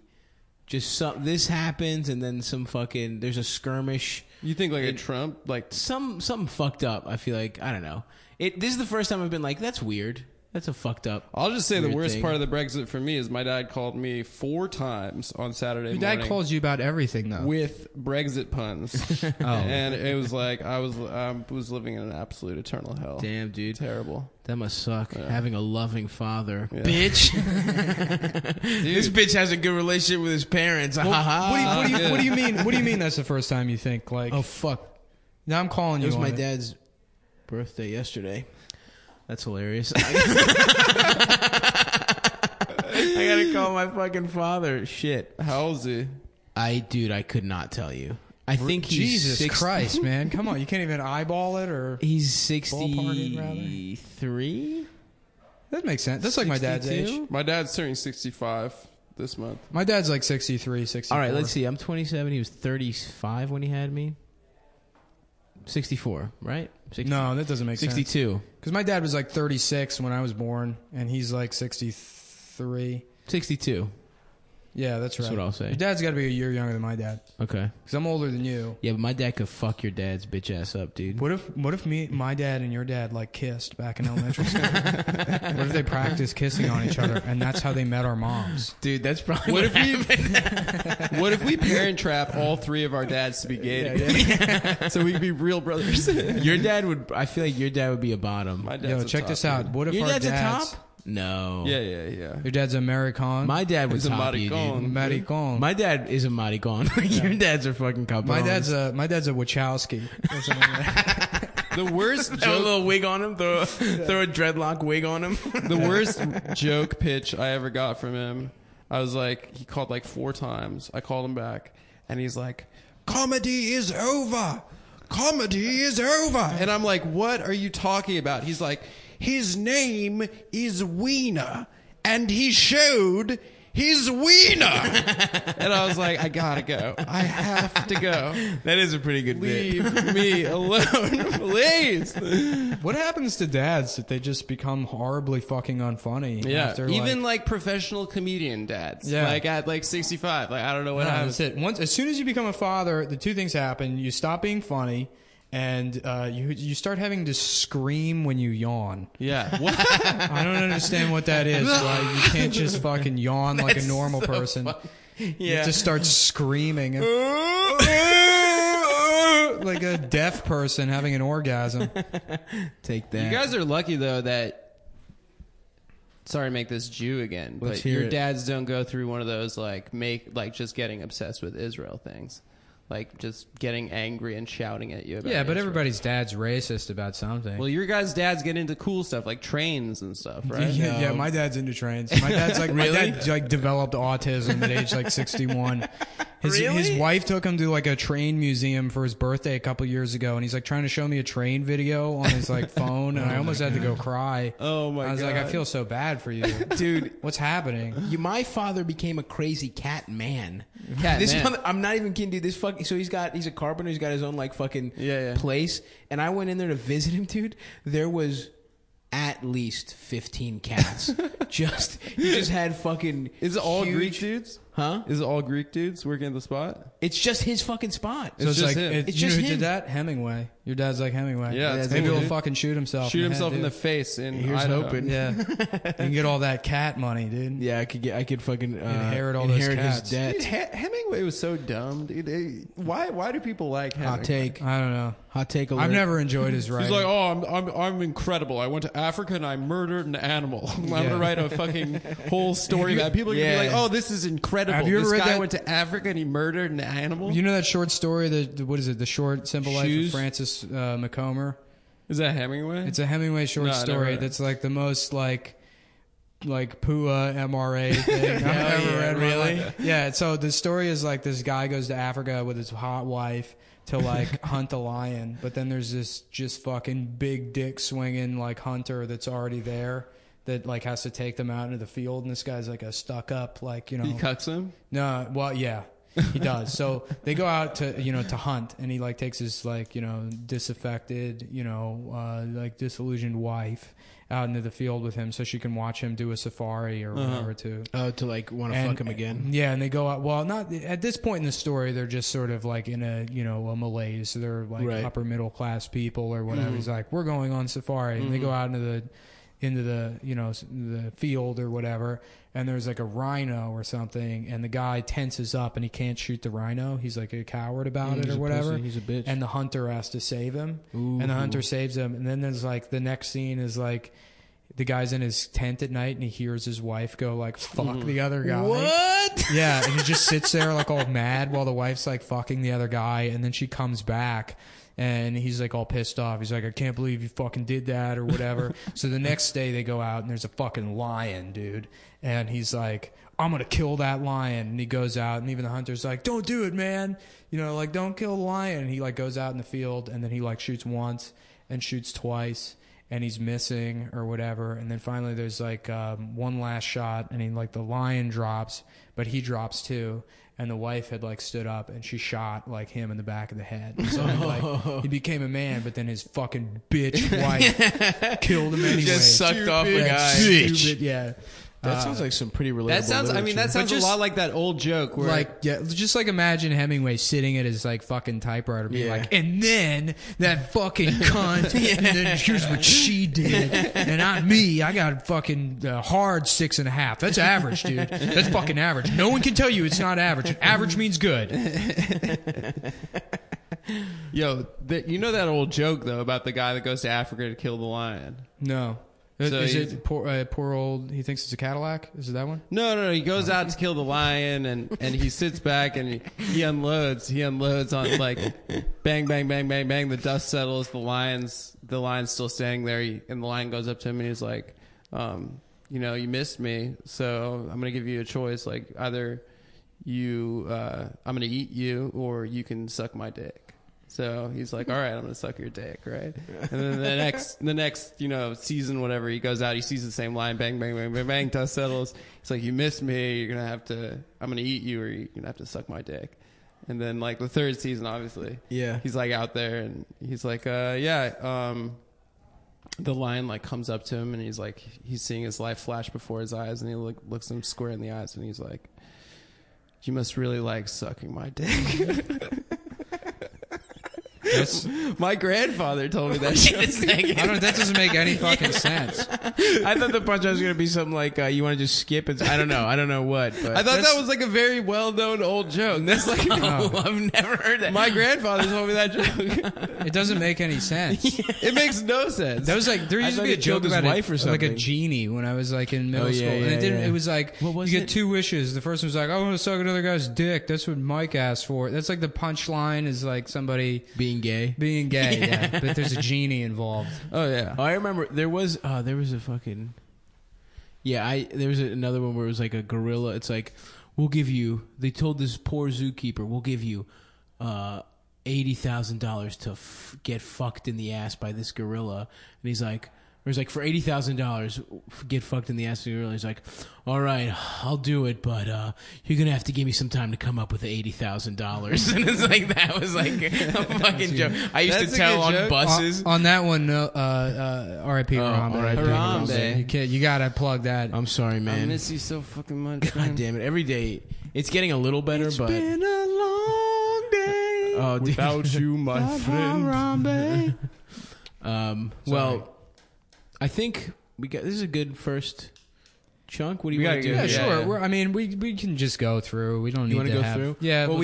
just this happens and then some fucking, there's a skirmish. You think a Trump, something fucked up. I feel I don't know. This is the first time I've been that's weird. That's a fucked up. I'll just say the worst part of the Brexit for me is my dad called me 4 times on Saturday morning. Your dad calls you about everything, though. With Brexit puns. Oh. And it was I was living in an absolute eternal hell. Damn, dude. Terrible. That must suck. Yeah. Having a loving father. Yeah. Bitch. This bitch has a good relationship with his parents. Well, what do you mean? What do you mean that's the first time you think, oh, fuck. Now I'm calling you. It was my dad's birthday yesterday. That's hilarious. I gotta call my fucking father. Shit. How old is he? Dude, I could not tell you. I think he's Jesus 60. Christ, man. Come on, you can't even eyeball it or... He's 63? That makes sense. That's like 62? My dad's age. My dad's turning 65 this month. My dad's like 63, 64. All right, let's see. I'm 27. He was 35 when he had me. 64, right? 64. No, that doesn't make 62. Sense. 62. Because my dad was like 36 when I was born, and he's like 63. 62. Yeah, that's right. That's what I'll say. Your dad's got to be a year younger than my dad. Okay. Because I'm older than you. Yeah, but my dad could fuck your dad's bitch ass up, dude. What if my dad and your dad like kissed back in elementary school? What if they practiced kissing on each other, and that's how they met our moms? Dude, that's probably what if we parent trap all three of our dads to be gay? Yeah. So we'd be real brothers. Your dad would. I feel like your dad would be a bottom. My dad's a top. Yo, check this out. Dude. What if your dad's a top? No. Yeah. Your dad's American. My dad was a maricon. My dad is a maricon. Your dad's a fucking couple. My dad's a Wachowski. The worst joke. Throw a little wig on him. Throw a dreadlock wig on him. The worst joke pitch I ever got from him. I was like, he called like 4 times. I called him back, and he's like, "Comedy is over. Comedy is over." And I'm like, "What are you talking about?" He's like, "His name is Wiener, and he showed his wiener." And I was like, "I gotta go. I have to go." That is a pretty good Leave me alone, please. What happens to dads that they just become horribly fucking unfunny? Yeah, even like professional comedian dads. Yeah, like at like 65. Like I don't know what happens. That's it. As soon as you become a father, the 2 things happen: you stop being funny. And you start having to scream when you yawn. Yeah. What? I don't understand what that is. Like, you can't just fucking yawn like a normal person. Yeah. You have to start screaming. Like a deaf person having an orgasm. Take that. You guys are lucky, though, that... Sorry to make this Jew again, but your dads don't go through one of those, like just getting obsessed with Israel things. Like, just getting angry and shouting at you about Israel. But everybody's dad's racist about something. Well, your guys' dads get into cool stuff, like trains and stuff, right? Yeah, my dad's into trains. My dad's like, really? My dad like, developed autism at age, like, 61. His wife took him to, like, a train museum for his birthday a couple years ago, and he's, like, trying to show me a train video on his, like, phone, and I almost had to go cry. Oh, my God. I was like, I feel so bad for you. Dude. What's happening? My father became a crazy cat man. I'm not even kidding, dude. This fucking... So he's a carpenter. He's got his own like fucking place. And I went in there to visit him, dude. There was at least 15 cats. He just had fucking. Is it all huge, Greek dudes? Huh? Is it all Greek dudes working at the spot? It's just his fucking spot. So it's just like him. You know who did that? Hemingway. Your dad's like Hemingway. Yeah, maybe he'll fucking shoot himself in the face. And here's hoping. Yeah, you can get all that cat money, dude. Yeah, I could fucking inherit those cats. His debt. Dude, Hemingway was so dumb, dude. Why do people like Hemingway? Hot take. I don't know. Hot take alert. I've never enjoyed his writing. He's like, I'm incredible. I went to Africa and I murdered an animal. I'm gonna write a fucking whole story about people. Are gonna be like, oh, this is incredible. Have you ever read that? Went to Africa and he murdered an animal. You know that short story? What is it? The Short Simple Life of Francis McComber. Is that Hemingway? It's a Hemingway short story that's like the most like PUA MRA thing I've ever read. Really? Yeah, so the story is like this guy goes to Africa with his hot wife to like hunt a lion, but then there's this just fucking big dick swinging like hunter that's already there that like has to take them out into the field, and this guy's like a stuck up like, you know. He cuts him? No, well, yeah. He does. So they go out to, you know, to hunt, and he like takes his like, you know, disaffected, you know, like disillusioned wife out into the field with him so she can watch him do a safari or whatever to. Oh, to like want to fuck him again. Yeah. And they go out. Well, not at this point in the story, they're just sort of like in a, you know, a malaise. So they're like upper middle class people or whatever. Mm-hmm. He's like, we're going on safari. Mm-hmm. And they go out into the, you know, the field or whatever. And there's like a rhino or something, and the guy tenses up and he can't shoot the rhino. He's like a coward about it or whatever. He's a bitch. And the hunter has to save him. Ooh. And the hunter saves him. And then there's like the next scene is like the guy's in his tent at night and he hears his wife go like, fuck the other guy. What? Yeah. And he just sits there like all mad while the wife's like fucking the other guy. And then she comes back and he's like all pissed off. He's like, I can't believe you fucking did that or whatever. So the next day they go out and there's a fucking lion, dude. And he's like, I'm going to kill that lion. And he goes out and even the hunter's like, don't do it, man. You know, like, don't kill the lion. And he like goes out in the field and then he like shoots once and shoots twice. And he's missing or whatever. And then finally there's like one last shot and he like the lion drops, but he drops too. And the wife had like stood up and she shot like him in the back of the head. And so like he became a man, but then his fucking bitch wife killed him anyway. Just sucked stupid off the guy. Stupid, yeah. That sounds like some pretty relatable literature. I mean, that sounds just a lot like that old joke where, like, yeah, just like imagine Hemingway sitting at his like fucking typewriter, being like, and then that fucking cunt, and then here's what she did, and not me. I got fucking hard 6.5. That's average, dude. That's fucking average. No one can tell you it's not average. Average means good. Yo, you know that old joke though about the guy that goes to Africa to kill the lion? No. So is it poor old, he thinks it's a Cadillac? Is it that one? No. He goes out to kill the lion and he sits back and he unloads. He unloads on like bang, bang, bang, bang, bang. The dust settles. The lion's still standing there. And the lion goes up to him and he's like, you know, you missed me. So I'm going to give you a choice. Like either I'm going to eat you or you can suck my dick. So he's like, all right, I'm going to suck your dick, right? And then the next, you know, season, whatever, he goes out, he sees the same line, bang, bang, bang, bang, bang, dust settles. He's like, you missed me. I'm going to eat you or you're going to have to suck my dick. And then like the third season, obviously. Yeah. He's like out there and he's like, the lion like comes up to him and he's like, he's seeing his life flash before his eyes and he looks him square in the eyes and he's like, you must really like sucking my dick. That's, my grandfather told me that shit. That doesn't make any fucking sense. I thought the punch was going to be something like, you want to just skip it? I don't know what. But I thought that was like a very well-known old joke. That's like, I've never heard that. My grandfather told me that joke. It doesn't make any sense. It makes no sense. That was like, there used to be a joke about life or something. Like a genie when I was like in middle school. Yeah, and it was like, get two wishes. The first one was like, I want to suck another guy's dick. That's what Mike asked for. That's like the punchline is like somebody being gay, yeah. But there's a genie involved. Oh yeah. I remember there was a fucking another one where it was like a gorilla. It's like, they told this poor zookeeper, we'll give you $80,000 to get fucked in the ass by this gorilla. And he's like, or he's like, for $80,000 get fucked in the ass by the gorilla. He's like, all right, I'll do it, but you're going to have to give me some time to come up with $80,000. And it's like, that was like a fucking joke. I used to tell on buses. On that one, R.I.P. Harambe. You got to plug that. I'm sorry, man. I miss you so fucking much. God damn it. Every day, it's getting a little better, but... It's been a long day. Without you, my friend. Harambe. Well, I think this is a good first... Chunk, what do you want to do? Yeah, sure. Yeah. I mean, we can just go through. We don't need to go through. Yeah, well,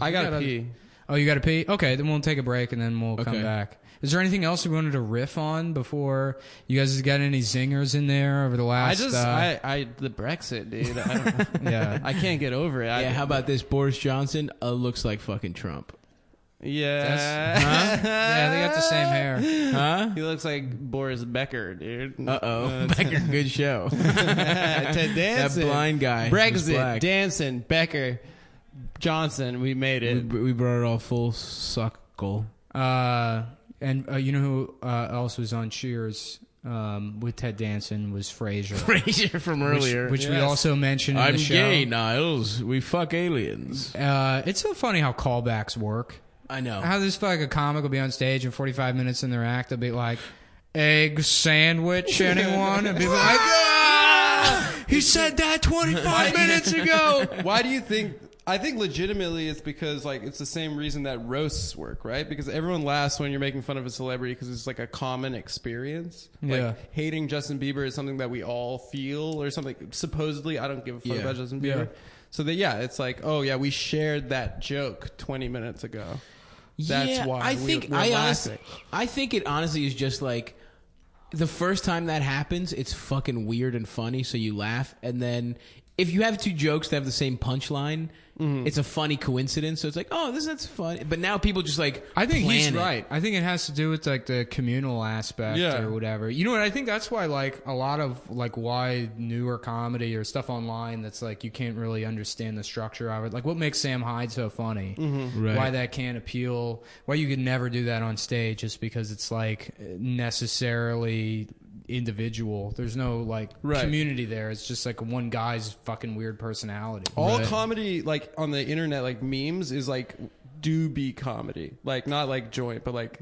I gotta pee. Oh, you gotta pee? Okay, then we'll take a break and then we'll come back. Is there anything else we wanted to riff on before? You guys got any zingers in there over the last? The Brexit, dude. I don't know. Yeah, I can't get over it. Yeah, how about this? Boris Johnson looks like fucking Trump. Yeah. Yeah, they got the same hair. He looks like Boris Becker, dude. Becker, good show. Ted Danson. That blind guy. Brexit, Danson, Becker, Johnson. We made it. We brought it all full circle. And you know who else was on Cheers? With Ted Danson was Frasier. Frasier from earlier. Which we also mentioned in the show. I'm gay, Niles. We fuck aliens. It's so funny how callbacks work. I know. How this fuck a comic will be on stage and 45 minutes in their act, they'll be like, egg sandwich, anyone? And people like, he said that 25 minutes ago. Why do you think... I think legitimately it's because like it's the same reason that roasts work, right? Because everyone laughs when you're making fun of a celebrity because it's like a common experience. Yeah. Like hating Justin Bieber is something that we all feel or something. Supposedly, I don't give a fuck about Justin Bieber. Yeah. So that, it's like, oh yeah, we shared that joke 20 minutes ago. That's why I think it honestly is just like the first time that happens, it's fucking weird and funny, so you laugh, and then if you have two jokes that have the same punchline, it's a funny coincidence. So it's like, oh, that's funny. But now people just like, I think he's right. I think it has to do with like the communal aspect or whatever. You know what? I think that's why like a lot of like why newer comedy or stuff online that's like you can't really understand the structure of it. Like what makes Sam Hyde so funny? Right. Why that can't appeal? Why you could never do that on stage? Just because it's like necessarily individual. There's no like community there. It's just like one guy's fucking weird personality. All comedy like on the internet, like memes, is like doobie comedy. Like not like joint, but like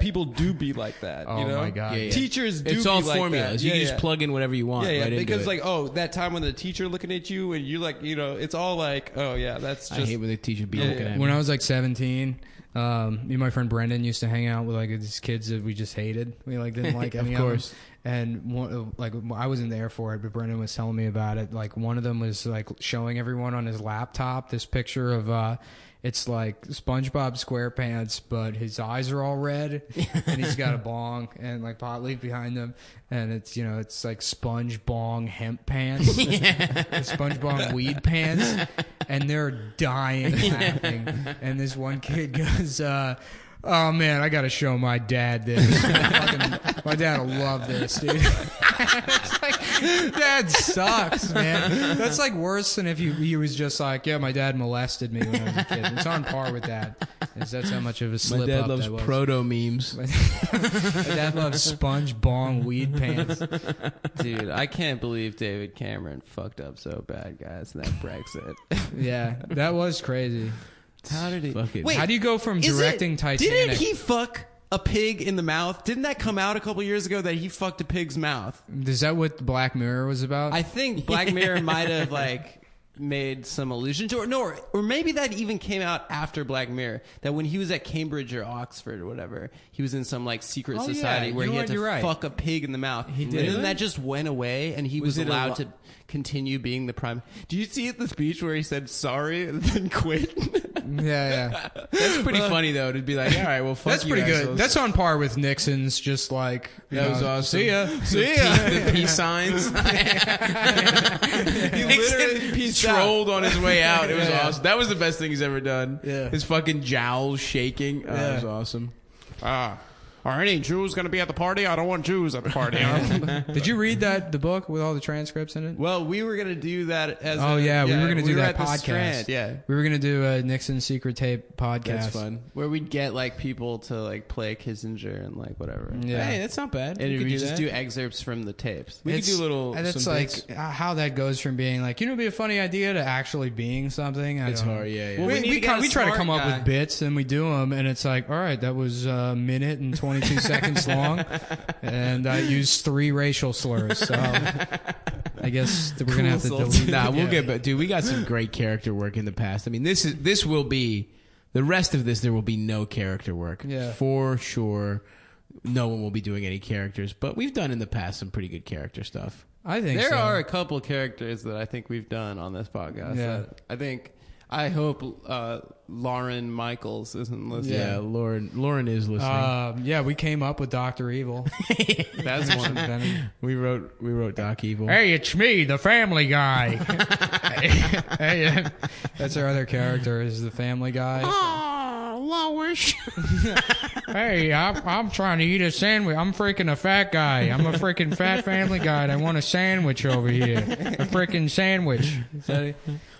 people do be like that. Oh, you know? My god. Teachers do be all like formulas. That. You just plug in whatever you want. Right, because into it. Like, oh, that time when the teacher looking at you and you like, you know, it's all like, oh yeah, that's just, I hate when the teacher be looking at me. When I was like 17, me and my friend Brendan used to hang out with like these kids that we just hated. We like didn't like any of course. Them. And one, like I wasn't there for it, but Brendan was telling me about it. Like one of them was like showing everyone on his laptop this picture of it's like SpongeBob SquarePants, but his eyes are all red, and he's got a bong and like pot leaf behind him, and it's, you know, it's like Sponge Bong Hemp Pants, Sponge Bong Weed Pants, and they're dying laughing. And this one kid goes, oh man, I gotta show my dad this. My dad will love this, dude. It's like, that sucks, man. That's like worse than if he was just like, yeah, my dad molested me when I was a kid. It's on par with that. That's how much of a slip up that was. My dad loves proto memes. My dad loves Sponge Bong Weed Pants. Dude, I can't believe David Cameron fucked up so bad, guys, in that Brexit. Yeah, that was crazy. How did he? Wait, how do you go from directing Titanic? Didn't he fuck a pig in the mouth? Didn't that come out a couple years ago that he fucked a pig's mouth? Is that what Black Mirror was about? I think Black Mirror might have like made some allusion to, or maybe that even came out after Black Mirror. That when he was at Cambridge or Oxford or whatever, he was in some like secret society where he had to fuck a pig in the mouth. He did, and then that just went away, and he was allowed to continue being the prime. Do you see at the speech where he said sorry and then quit? Yeah. That's pretty funny though, to be like, all right, well, fuck. That's pretty good. That's on par with Nixon's, just like, that was awesome. See ya. Peace signs. He literally trolled on his way out. It was awesome. That was the best thing he's ever done. Yeah. His fucking jowls shaking. Yeah. That was awesome. Are any Jews going to be at the party? I don't want Jews at the party. Did you read the book with all the transcripts in it? Well, we were going to do that as we were going to do that podcast. We were going to do a Nixon secret tape podcast. That's fun. Where we'd get like people to like play Kissinger and like whatever. Yeah. Hey, that's not bad. And we just do excerpts from the tapes. We could do little. And it's like how that goes from being like, you know, it'd be a funny idea to actually being something. It's hard. Yeah. Well, we try to come up with bits and we do them, and it's like, all right, that was a minute and 20. 22 seconds long, and I used 3 racial slurs, so I guess we're going to have to delete. Nah, we'll get back. Dude, we got some great character work in the past. I mean, this will be, the rest of this, there will be no character work. Yeah. For sure, no one will be doing any characters, but we've done in the past some pretty good character stuff. I think there are a couple characters that I think we've done on this podcast. Yeah. I hope Lauren Michaels isn't listening. Yeah, Lauren is listening. We came up with Dr. Evil. That's one. We wrote Doc Evil. Hey, it's me, the Family Guy. Hey, that's our other character, is the Family Guy. Oh, Lowish. Hey, I'm trying to eat a sandwich. I'm freaking a fat guy. I'm a freaking fat Family Guy. And I want a sandwich over here. A freaking sandwich. Is that it?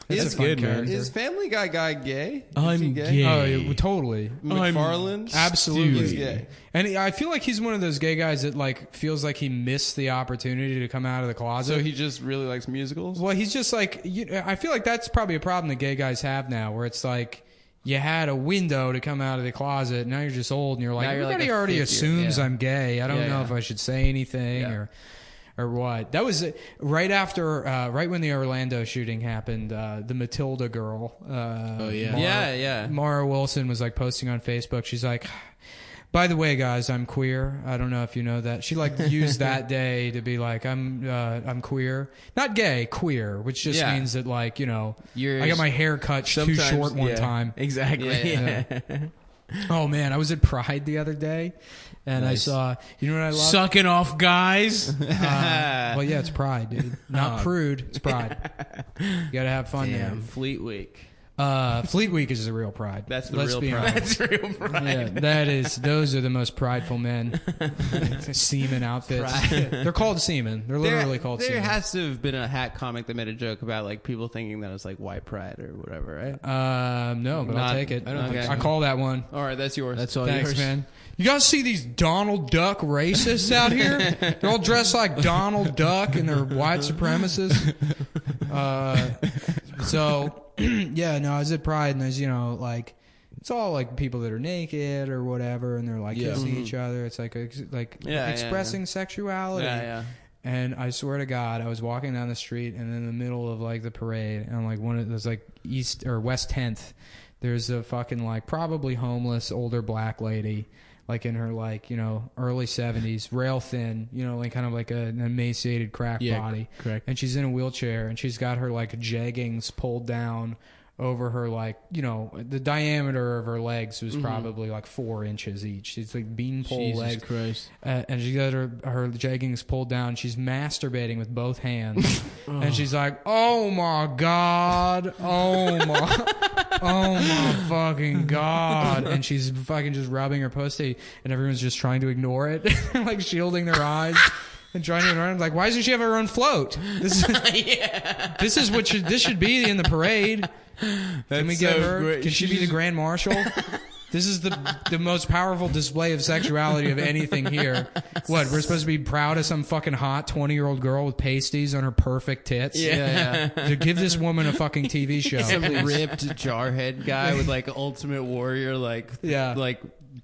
That's good, man. Is Family Guy gay? I'm gay. Oh, yeah, totally. McFarlane? Absolutely. He's gay. And I feel like he's one of those gay guys that like feels like he missed the opportunity to come out of the closet. So he just really likes musicals? Well, he's just like, I feel like that's probably a problem that gay guys have now, where it's like, you had a window to come out of the closet. Now you're just old, and you're like, everybody already assumes I'm gay. I don't know if I should say anything or what. That was right after, right when the Orlando shooting happened, the Matilda girl. Mara Wilson was like posting on Facebook. She's like, by the way, guys, I'm queer. I don't know if you know that. She like used that day to be like, I'm queer, not gay, queer, which just means that like, you know, I got my hair cut too short one time. Exactly. Yeah. Oh, man. I was at Pride the other day, and nice. I saw... You know what I love? Sucking off guys? Well, yeah, it's Pride, dude. Not prude. It's Pride. You got to have fun now. Fleet Week. Fleet Week is the real Pride. That's the real Pride. That's real Pride. Yeah, that is. Those are the most prideful men. Seaman outfits. They're called seamen. They're literally called seamen. There has to have been a hat comic that made a joke about like people thinking that it was like white pride or whatever, right? No, but I'll take it. I call that one. All right, that's yours. That's all yours. Thanks, man. You guys see these Donald Duck racists out here? They're all dressed like Donald Duck and they're white supremacists. Yeah, no, I was at Pride, and there's, you know, like, it's all, like, people that are naked or whatever, and they're, like, kissing each other. It's, like expressing sexuality. Yeah, yeah. And I swear to God, I was walking down the street, and in the middle of, like, the parade, and, like, one of those, like, East or West 10th, there's a fucking, like, probably homeless older black lady, like, in her, like, you know, early 70s, rail thin, you know, like, kind of like an emaciated crack body. Correct. And she's in a wheelchair, and she's got her, like, jeggings pulled down over her, like, you know, the diameter of her legs was probably, like, 4 inches each. She's, like, beanpole legs. Jesus Christ. And she got her jeggings pulled down. She's masturbating with both hands. And she's like, oh, my God. Oh, my... Oh my fucking God. And she's fucking just rubbing her pussy, and everyone's just trying to ignore it, like shielding their eyes and trying to ignore it. I'm like, why doesn't she have her own float? This is what this should be in the parade. Can we get her? Great. Can she be the Grand Marshal? This is the most powerful display of sexuality of anything here. What, we're supposed to be proud of some fucking hot 20-year-old girl with pasties on her perfect tits? Yeah. To give this woman a fucking TV show. Some ripped jarhead guy with like Ultimate Warrior like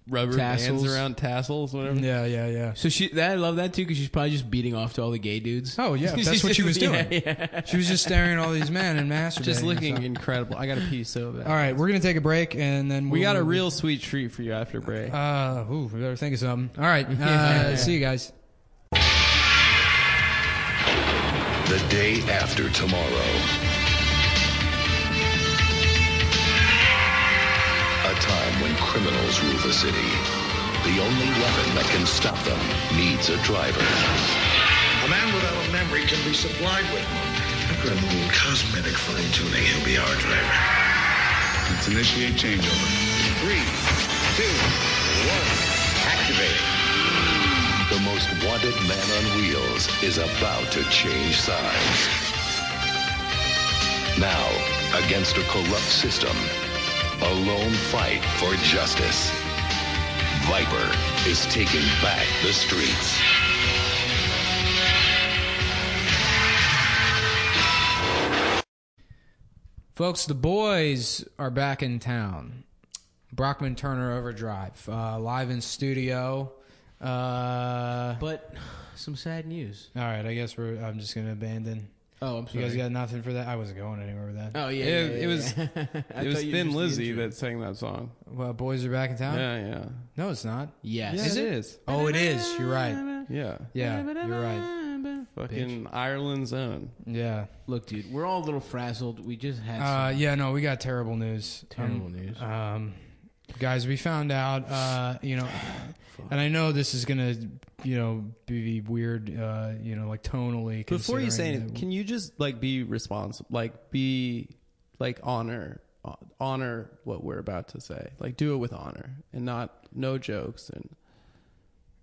rubber tassels. Bands around tassels, whatever. Yeah. So I love that too, because she's probably just beating off to all the gay dudes. Oh yeah, that's what she was doing. Yeah. She was just staring at all these men and masturbating. Just looking incredible. I got to pee so bad. All right, we're gonna take a break, and then we got a real sweet treat for you after break. We better think of something. All right, see you guys. The day after tomorrow. A time when criminals rule the city. The only weapon that can stop them needs a driver. A man without a memory can be supplied with one. After a little cosmetic fine-tuning, he'll be our driver. Let's initiate changeover. 3, 2, 1, activate. The most wanted man on wheels is about to change sides. Now, against a corrupt system, a lone fight for justice. Viper is taking back the streets. Folks, the boys are back in town. Brockman Turner Overdrive, live in studio. But some sad news. All right, I guess I'm just going to abandon... Oh, I'm sorry. You guys got nothing for that? I wasn't going anywhere with that. Oh, yeah. It was Thin Lizzy that sang that song. Well, Boys Are Back in Town? Yeah. No, it's not. Yes. Yes, it is. Oh, it is. You're right. Yeah, you're right. Fucking bitch. Ireland's own. Yeah. Look, dude, we're all a little frazzled. We just had some... we got terrible news. Terrible news. Guys, we found out, and I know this is going to... You know, be weird. You know, like tonally. Before you say anything, can you just like be responsible? Like be like honor what we're about to say. Like do it with honor and no jokes and.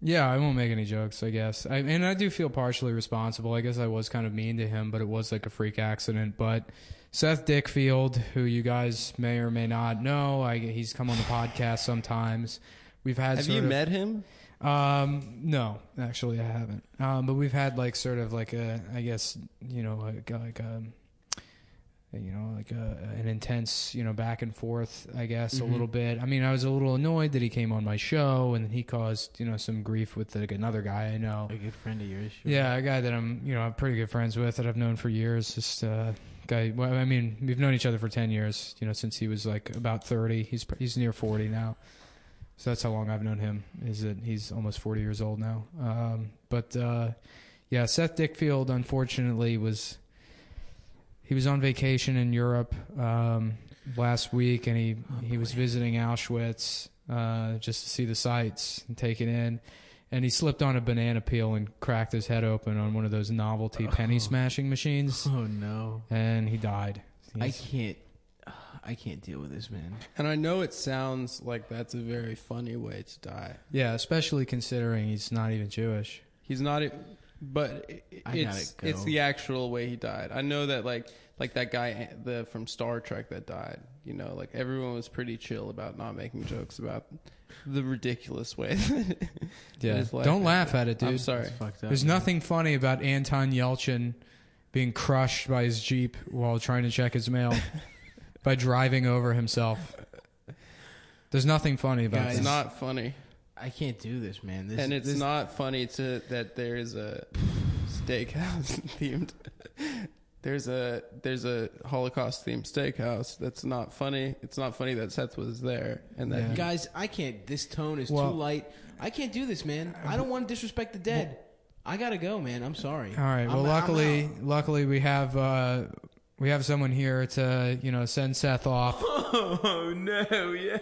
Yeah, I won't make any jokes, I guess. And I do feel partially responsible. I guess I was kind of mean to him, but it was like a freak accident. But Seth Dickfield, who you guys may or may not know, he's come on the podcast sometimes. We've had. Have you met him? No, actually I haven't. But we've had like sort of like a, I guess, you know, an intense, you know, back and forth, I guess a little bit. I mean, I was a little annoyed that he came on my show and he caused, you know, some grief with like another guy I know. A good friend of yours. Sure. Yeah. A guy that I'm pretty good friends with that I've known for years. Just, guy. Well, I mean, we've known each other for 10 years, you know, since he was like about 30, he's near 40 now. So that's how long I've known him, is that he's almost 40 years old now. But Seth Dickfield, unfortunately, was on vacation in Europe last week, and he was visiting Auschwitz. just to see the sights and take it in. And he slipped on a banana peel and cracked his head open on one of those novelty penny smashing machines. Oh, no. And he died. I can't deal with this, man. And I know it sounds like that's a very funny way to die. Yeah, especially considering he's not even Jewish. He's not, but it's the actual way he died. I know that, like that guy from Star Trek that died. You know, like everyone was pretty chill about not making jokes about the ridiculous way. Yeah, don't laugh at it, dude. I'm sorry. It's fucked up. There's nothing funny about Anton Yelchin being crushed by his Jeep while trying to check his mail. By driving over himself. There's nothing funny about this. It's not funny. I can't do this, man. It's not funny that there is a steakhouse themed. There's a Holocaust themed steakhouse. That's not funny. It's not funny that Seth was there. And that guys, I can't. This tone is too light. I can't do this, man. I don't want to disrespect the dead. I gotta go, man. I'm sorry. All right. Well, luckily we have. We have someone here to, send Seth off. Oh, no, yo.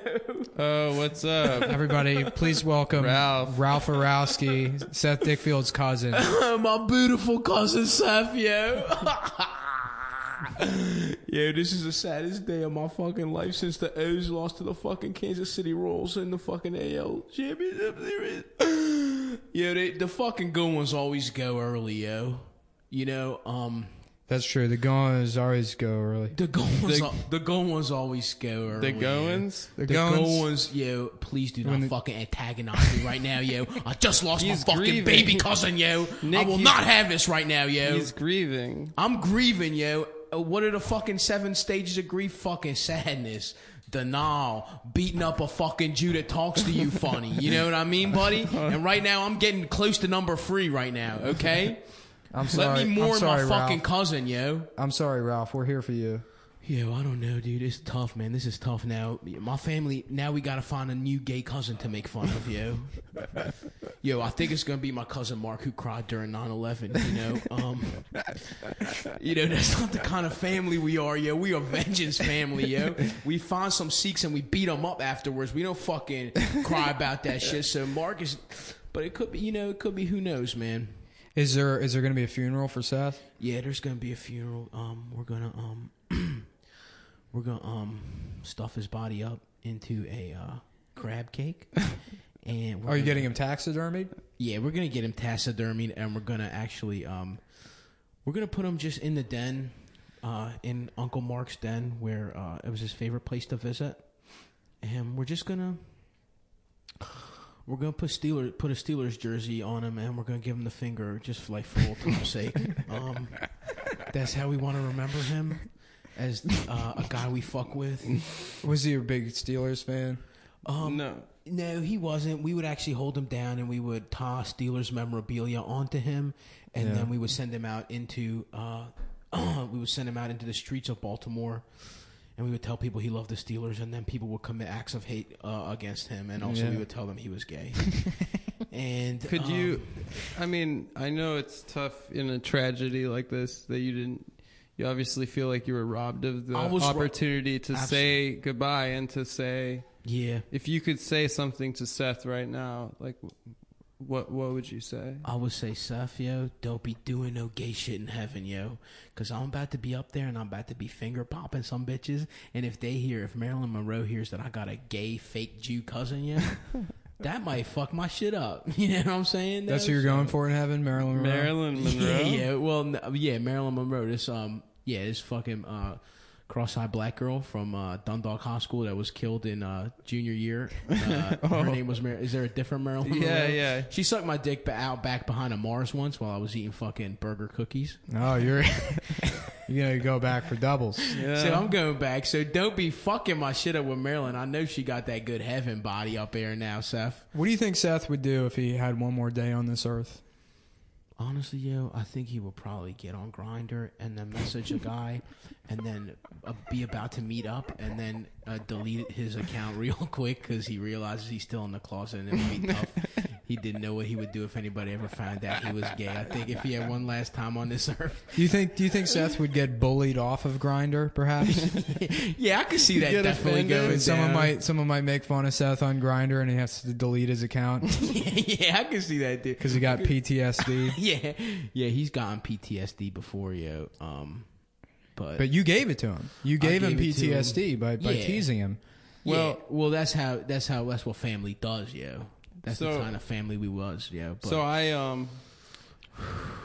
Oh, what's up? Everybody, please welcome Ralph Orowski, Seth Dickfield's cousin. My beautiful cousin, Seth, yo. Yo, this is the saddest day of my fucking life since the O's lost to the fucking Kansas City Royals in the fucking AL Championship Series. Yo, the fucking good ones always go early, yo. That's true. The goings always go early. The goings always go early. The goings. Yo, please do not fucking antagonize me right now, yo. I just lost my fucking baby cousin, yo. Nick, I will not have this right now, yo. He's grieving. I'm grieving, yo. What are the fucking 7 stages of grief? Fucking sadness. Denial, beating up a fucking Jew that talks to you funny. You know what I mean, buddy? And right now, I'm getting close to number 3 right now, okay? I'm sorry. Let me mourn my fucking cousin, yo. I'm sorry, Ralph. We're here for you. Yo, I don't know, dude. It's tough, man. This is tough now. My family, now we gotta find a new gay cousin to make fun of, yo. Yo, I think it's gonna be my cousin Mark who cried during 9/11, that's not the kind of family we are, yo. We are vengeance family, yo. We find some Sikhs and we beat them up afterwards. We don't fucking cry about that shit. So Mark is, but it could be, who knows, man. Is there gonna be a funeral for Seth? Yeah, there's gonna be a funeral. We're gonna stuff his body up into a crab cake. And are you getting him taxidermied? Yeah, we're gonna get him taxidermied, and we're gonna actually we're gonna put him just in the den, in Uncle Mark's den, where it was his favorite place to visit, and we're just gonna. We're going to put a Steelers jersey on him, and we're going to give him the finger just for, for old time's sake. That's how we want to remember him, as a guy we fuck with. Was he a big Steelers fan? No. No, he wasn't. We would actually hold him down, and we would toss Steelers memorabilia onto him, and then we would send him out into the streets of Baltimore. And we would tell people he loved the Steelers, and then people would commit acts of hate against him, and also we would tell them he was gay. And could you? I mean, I know it's tough in a tragedy like this that you didn't. You obviously feel like you were robbed of the opportunity to say goodbye and to say, yeah. If you could say something to Seth right now, like. What would you say? I would say, Seth, yo, don't be doing no gay shit in heaven, yo. Because I'm about to be up there, and I'm about to be finger-popping some bitches. And if Marilyn Monroe hears that I got a gay, fake Jew cousin, yo, that might fuck my shit up. You know what I'm saying? That's who you're going for in heaven, Marilyn Monroe? Marilyn Monroe? Yeah, well, no, yeah, Marilyn Monroe. This fucking cross-eyed black girl from Dundalk High School that was killed in junior year. Her name was Marilyn. Is there a different Marilyn? Yeah, yeah. She sucked my dick out back behind a Mars once while I was eating fucking burger cookies. Oh, you're going to go back for doubles. Yeah. So I'm going back. So don't be fucking my shit up with Marilyn. I know she got that good heaven body up there now, Seth. What do you think Seth would do if he had one more day on this earth? Honestly, yo, I think he will probably get on Grindr and then message a guy and then be about to meet up and then delete his account real quick because he realizes he's still in the closet and it'll be tough. He didn't know what he would do if anybody ever found out he was gay. I think if he had one last time on this earth. Do you think Seth would get bullied off of Grindr, perhaps? Yeah, I could see that definitely going down. Someone might make fun of Seth on Grindr, and he has to delete his account. Yeah, I could see that, dude. Because he got PTSD. Yeah, he's gotten PTSD before, yo. But you gave it to him. You gave him PTSD by teasing him. Well, that's what family does, yo. That's the kind of family we was, yeah. But. So I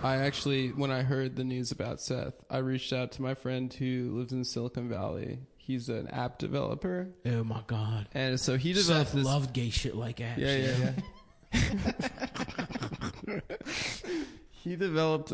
actually, when I heard the news about Seth, I reached out to my friend who lives in Silicon Valley. He's an app developer. Oh my god! And so he developed. Seth loved gay shit like apps. Yeah. He developed.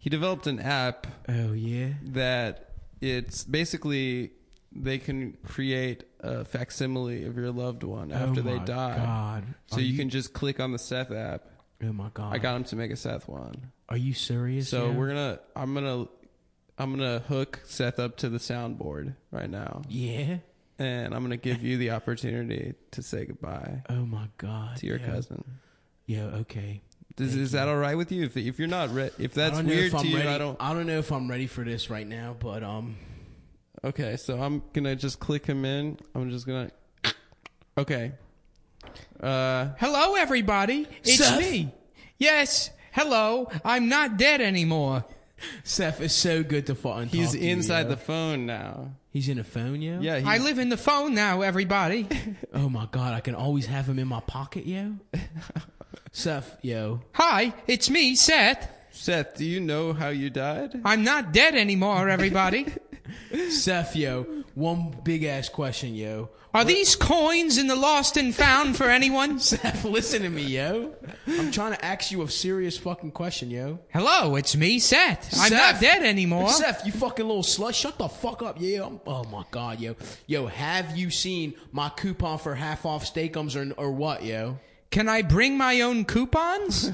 He developed an app. Oh yeah. That it's basically. They can create a facsimile of your loved one after they die. God. So you can just click on the Seth app. Oh my god! I got him to make a Seth one. Are you serious? So yeah? I'm gonna hook Seth up to the soundboard right now. Yeah. And I'm gonna give you the opportunity to say goodbye. Oh my god! To your cousin. Yeah. Okay. Is that all right with you? If you're not ready, if that's weird to you, I don't know if I'm ready for this right now, but Okay, so I'm going to just click him in. I'm just going to... Okay. Hello, everybody. It's Seth. Me. Yes, hello. I'm not dead anymore. Seth, it's so good to fucking talk to you. He's inside the phone now. He's in a phone, yo? Yeah. I live in the phone now, everybody. Oh, my God. I can always have him in my pocket, yo. Seth, yo. Hi, it's me, Seth. Seth, do you know how you died? I'm not dead anymore, everybody. Seth, yo, one big ass question, yo. Are these coins in the lost and found for anyone? Seth, listen to me, yo. I'm trying to ask you a serious fucking question, yo. Hello, it's me, Seth. I'm not dead anymore. Seth, you fucking little slut. Shut the fuck up, yo. Oh my god, yo. Yo, have you seen my coupon for half off steakums or what, yo? Can I bring my own coupons?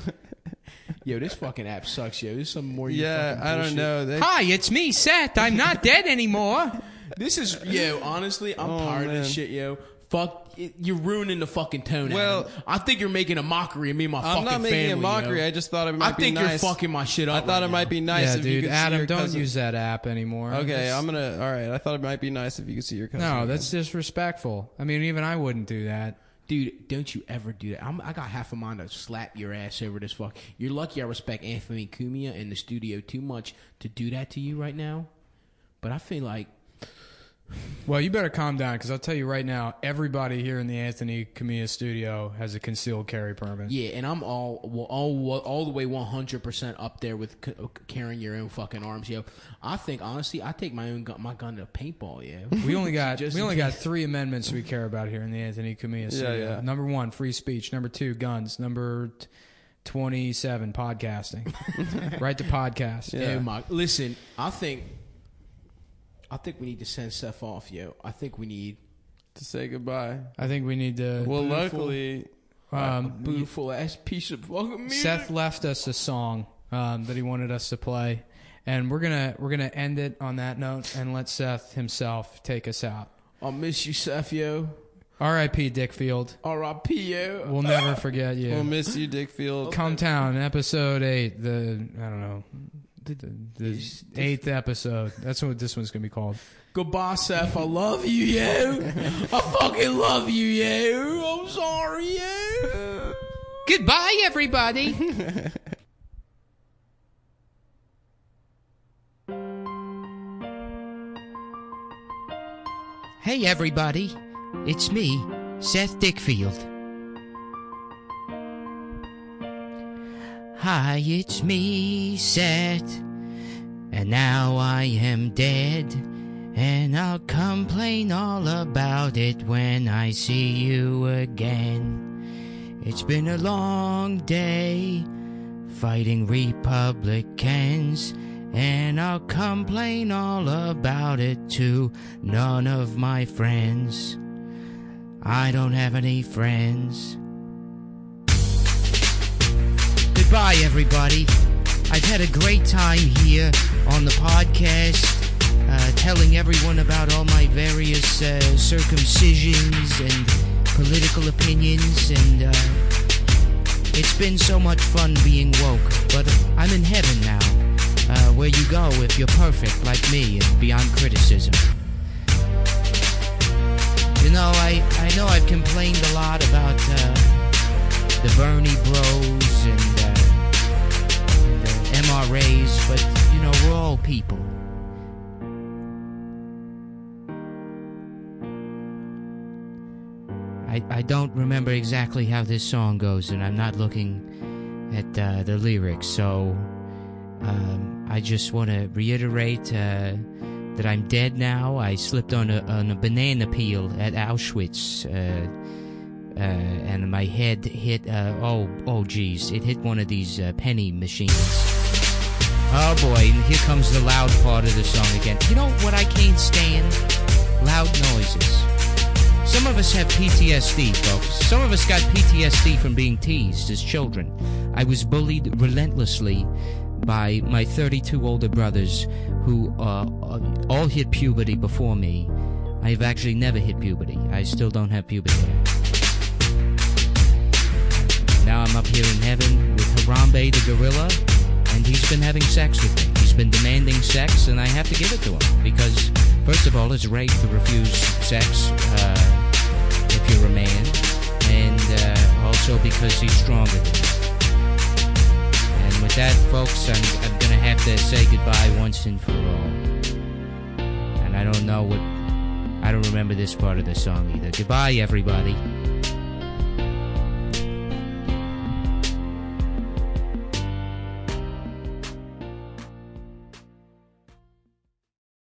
Yo, this fucking app sucks, yo. There's some more I don't know. Hi, it's me, Seth. I'm not dead anymore. This is... Yo, honestly, I'm tired of this shit, yo. Fuck... You're ruining the fucking tone. Well, I think you're making a mockery of me and my fucking family. I'm not making a mockery. Yo. I just thought it might be nice. I think you're fucking my shit up. I thought it might be nice if you could see your cousin. Adam, don't use that app anymore. Okay, I'm going to... All right, I thought it might be nice if you could see your cousin. No, that's disrespectful. I mean, even I wouldn't do that. Dude, don't you ever do that. I got half a mind to slap your ass over this fuck. You're lucky I respect Anthony Cumia in the studio too much to do that to you right now. But I feel like... Well, you better calm down, because I'll tell you right now, everybody here in the Anthony Cumia studio has a concealed carry permit. Yeah, and I'm all the way 100% up there with carrying your own fucking arms, yo. I think, honestly, I take my own gun, to paintball, yo. We only got three amendments we care about here in the Anthony Cumia studio. Yeah. Number 1, free speech. Number 2, guns. Number 27, podcasting. Right to podcast. Yeah. Yo, Mike, listen, I think we need to send Seth off, yo. I think we need to say goodbye. I think we need to... Well, luckily... beautiful-ass piece of fucking music. Seth left us a song that he wanted us to play, and we're gonna end it on that note and let Seth himself take us out. I'll miss you, Seth, yo. R.I.P. Dickfield. R.I.P. yo. We'll never forget you. We'll miss you, Dickfield. Cumtown, episode 8, I don't know... The 8th episode. That's what this one's going to be called. Goodbye, Seth. I love you, yo. I fucking love you, yo. I'm sorry, yo. Goodbye, everybody. Hey, everybody. It's me, Seth Dickfield. Hi, it's me, Seth, and now I am dead, and I'll complain all about it when I see you again. It's been a long day, fighting Republicans, and I'll complain all about it to none of my friends. I don't have any friends. Goodbye, everybody. I've had a great time here on the podcast, telling everyone about all my various circumcisions and political opinions and It's been so much fun being woke, but I'm in heaven now, where you go if you're perfect like me and beyond criticism. You know, I know I've complained a lot about the Bernie Bros and the MRAs, but, you know, we're all people. I don't remember exactly how this song goes, and I'm not looking at the lyrics, so I just want to reiterate that I'm dead now. I slipped on a banana peel at Auschwitz, and my head hit, oh geez, it hit one of these penny machines. Oh boy, and here comes the loud part of the song again. You know what I can't stand? Loud noises. Some of us have PTSD, folks. Some of us got PTSD from being teased as children. I was bullied relentlessly by my 32 older brothers who all hit puberty before me. I've actually never hit puberty. I still don't have puberty. Now I'm up here in heaven with Harambe the gorilla, and he's been having sex with me. He's been demanding sex, and I have to give it to him because, first of all, it's rape to refuse sex if you're a man, and also because he's stronger than you. And with that, folks, I'm going to have to say goodbye once and for all. And I don't remember this part of the song either. Goodbye, everybody.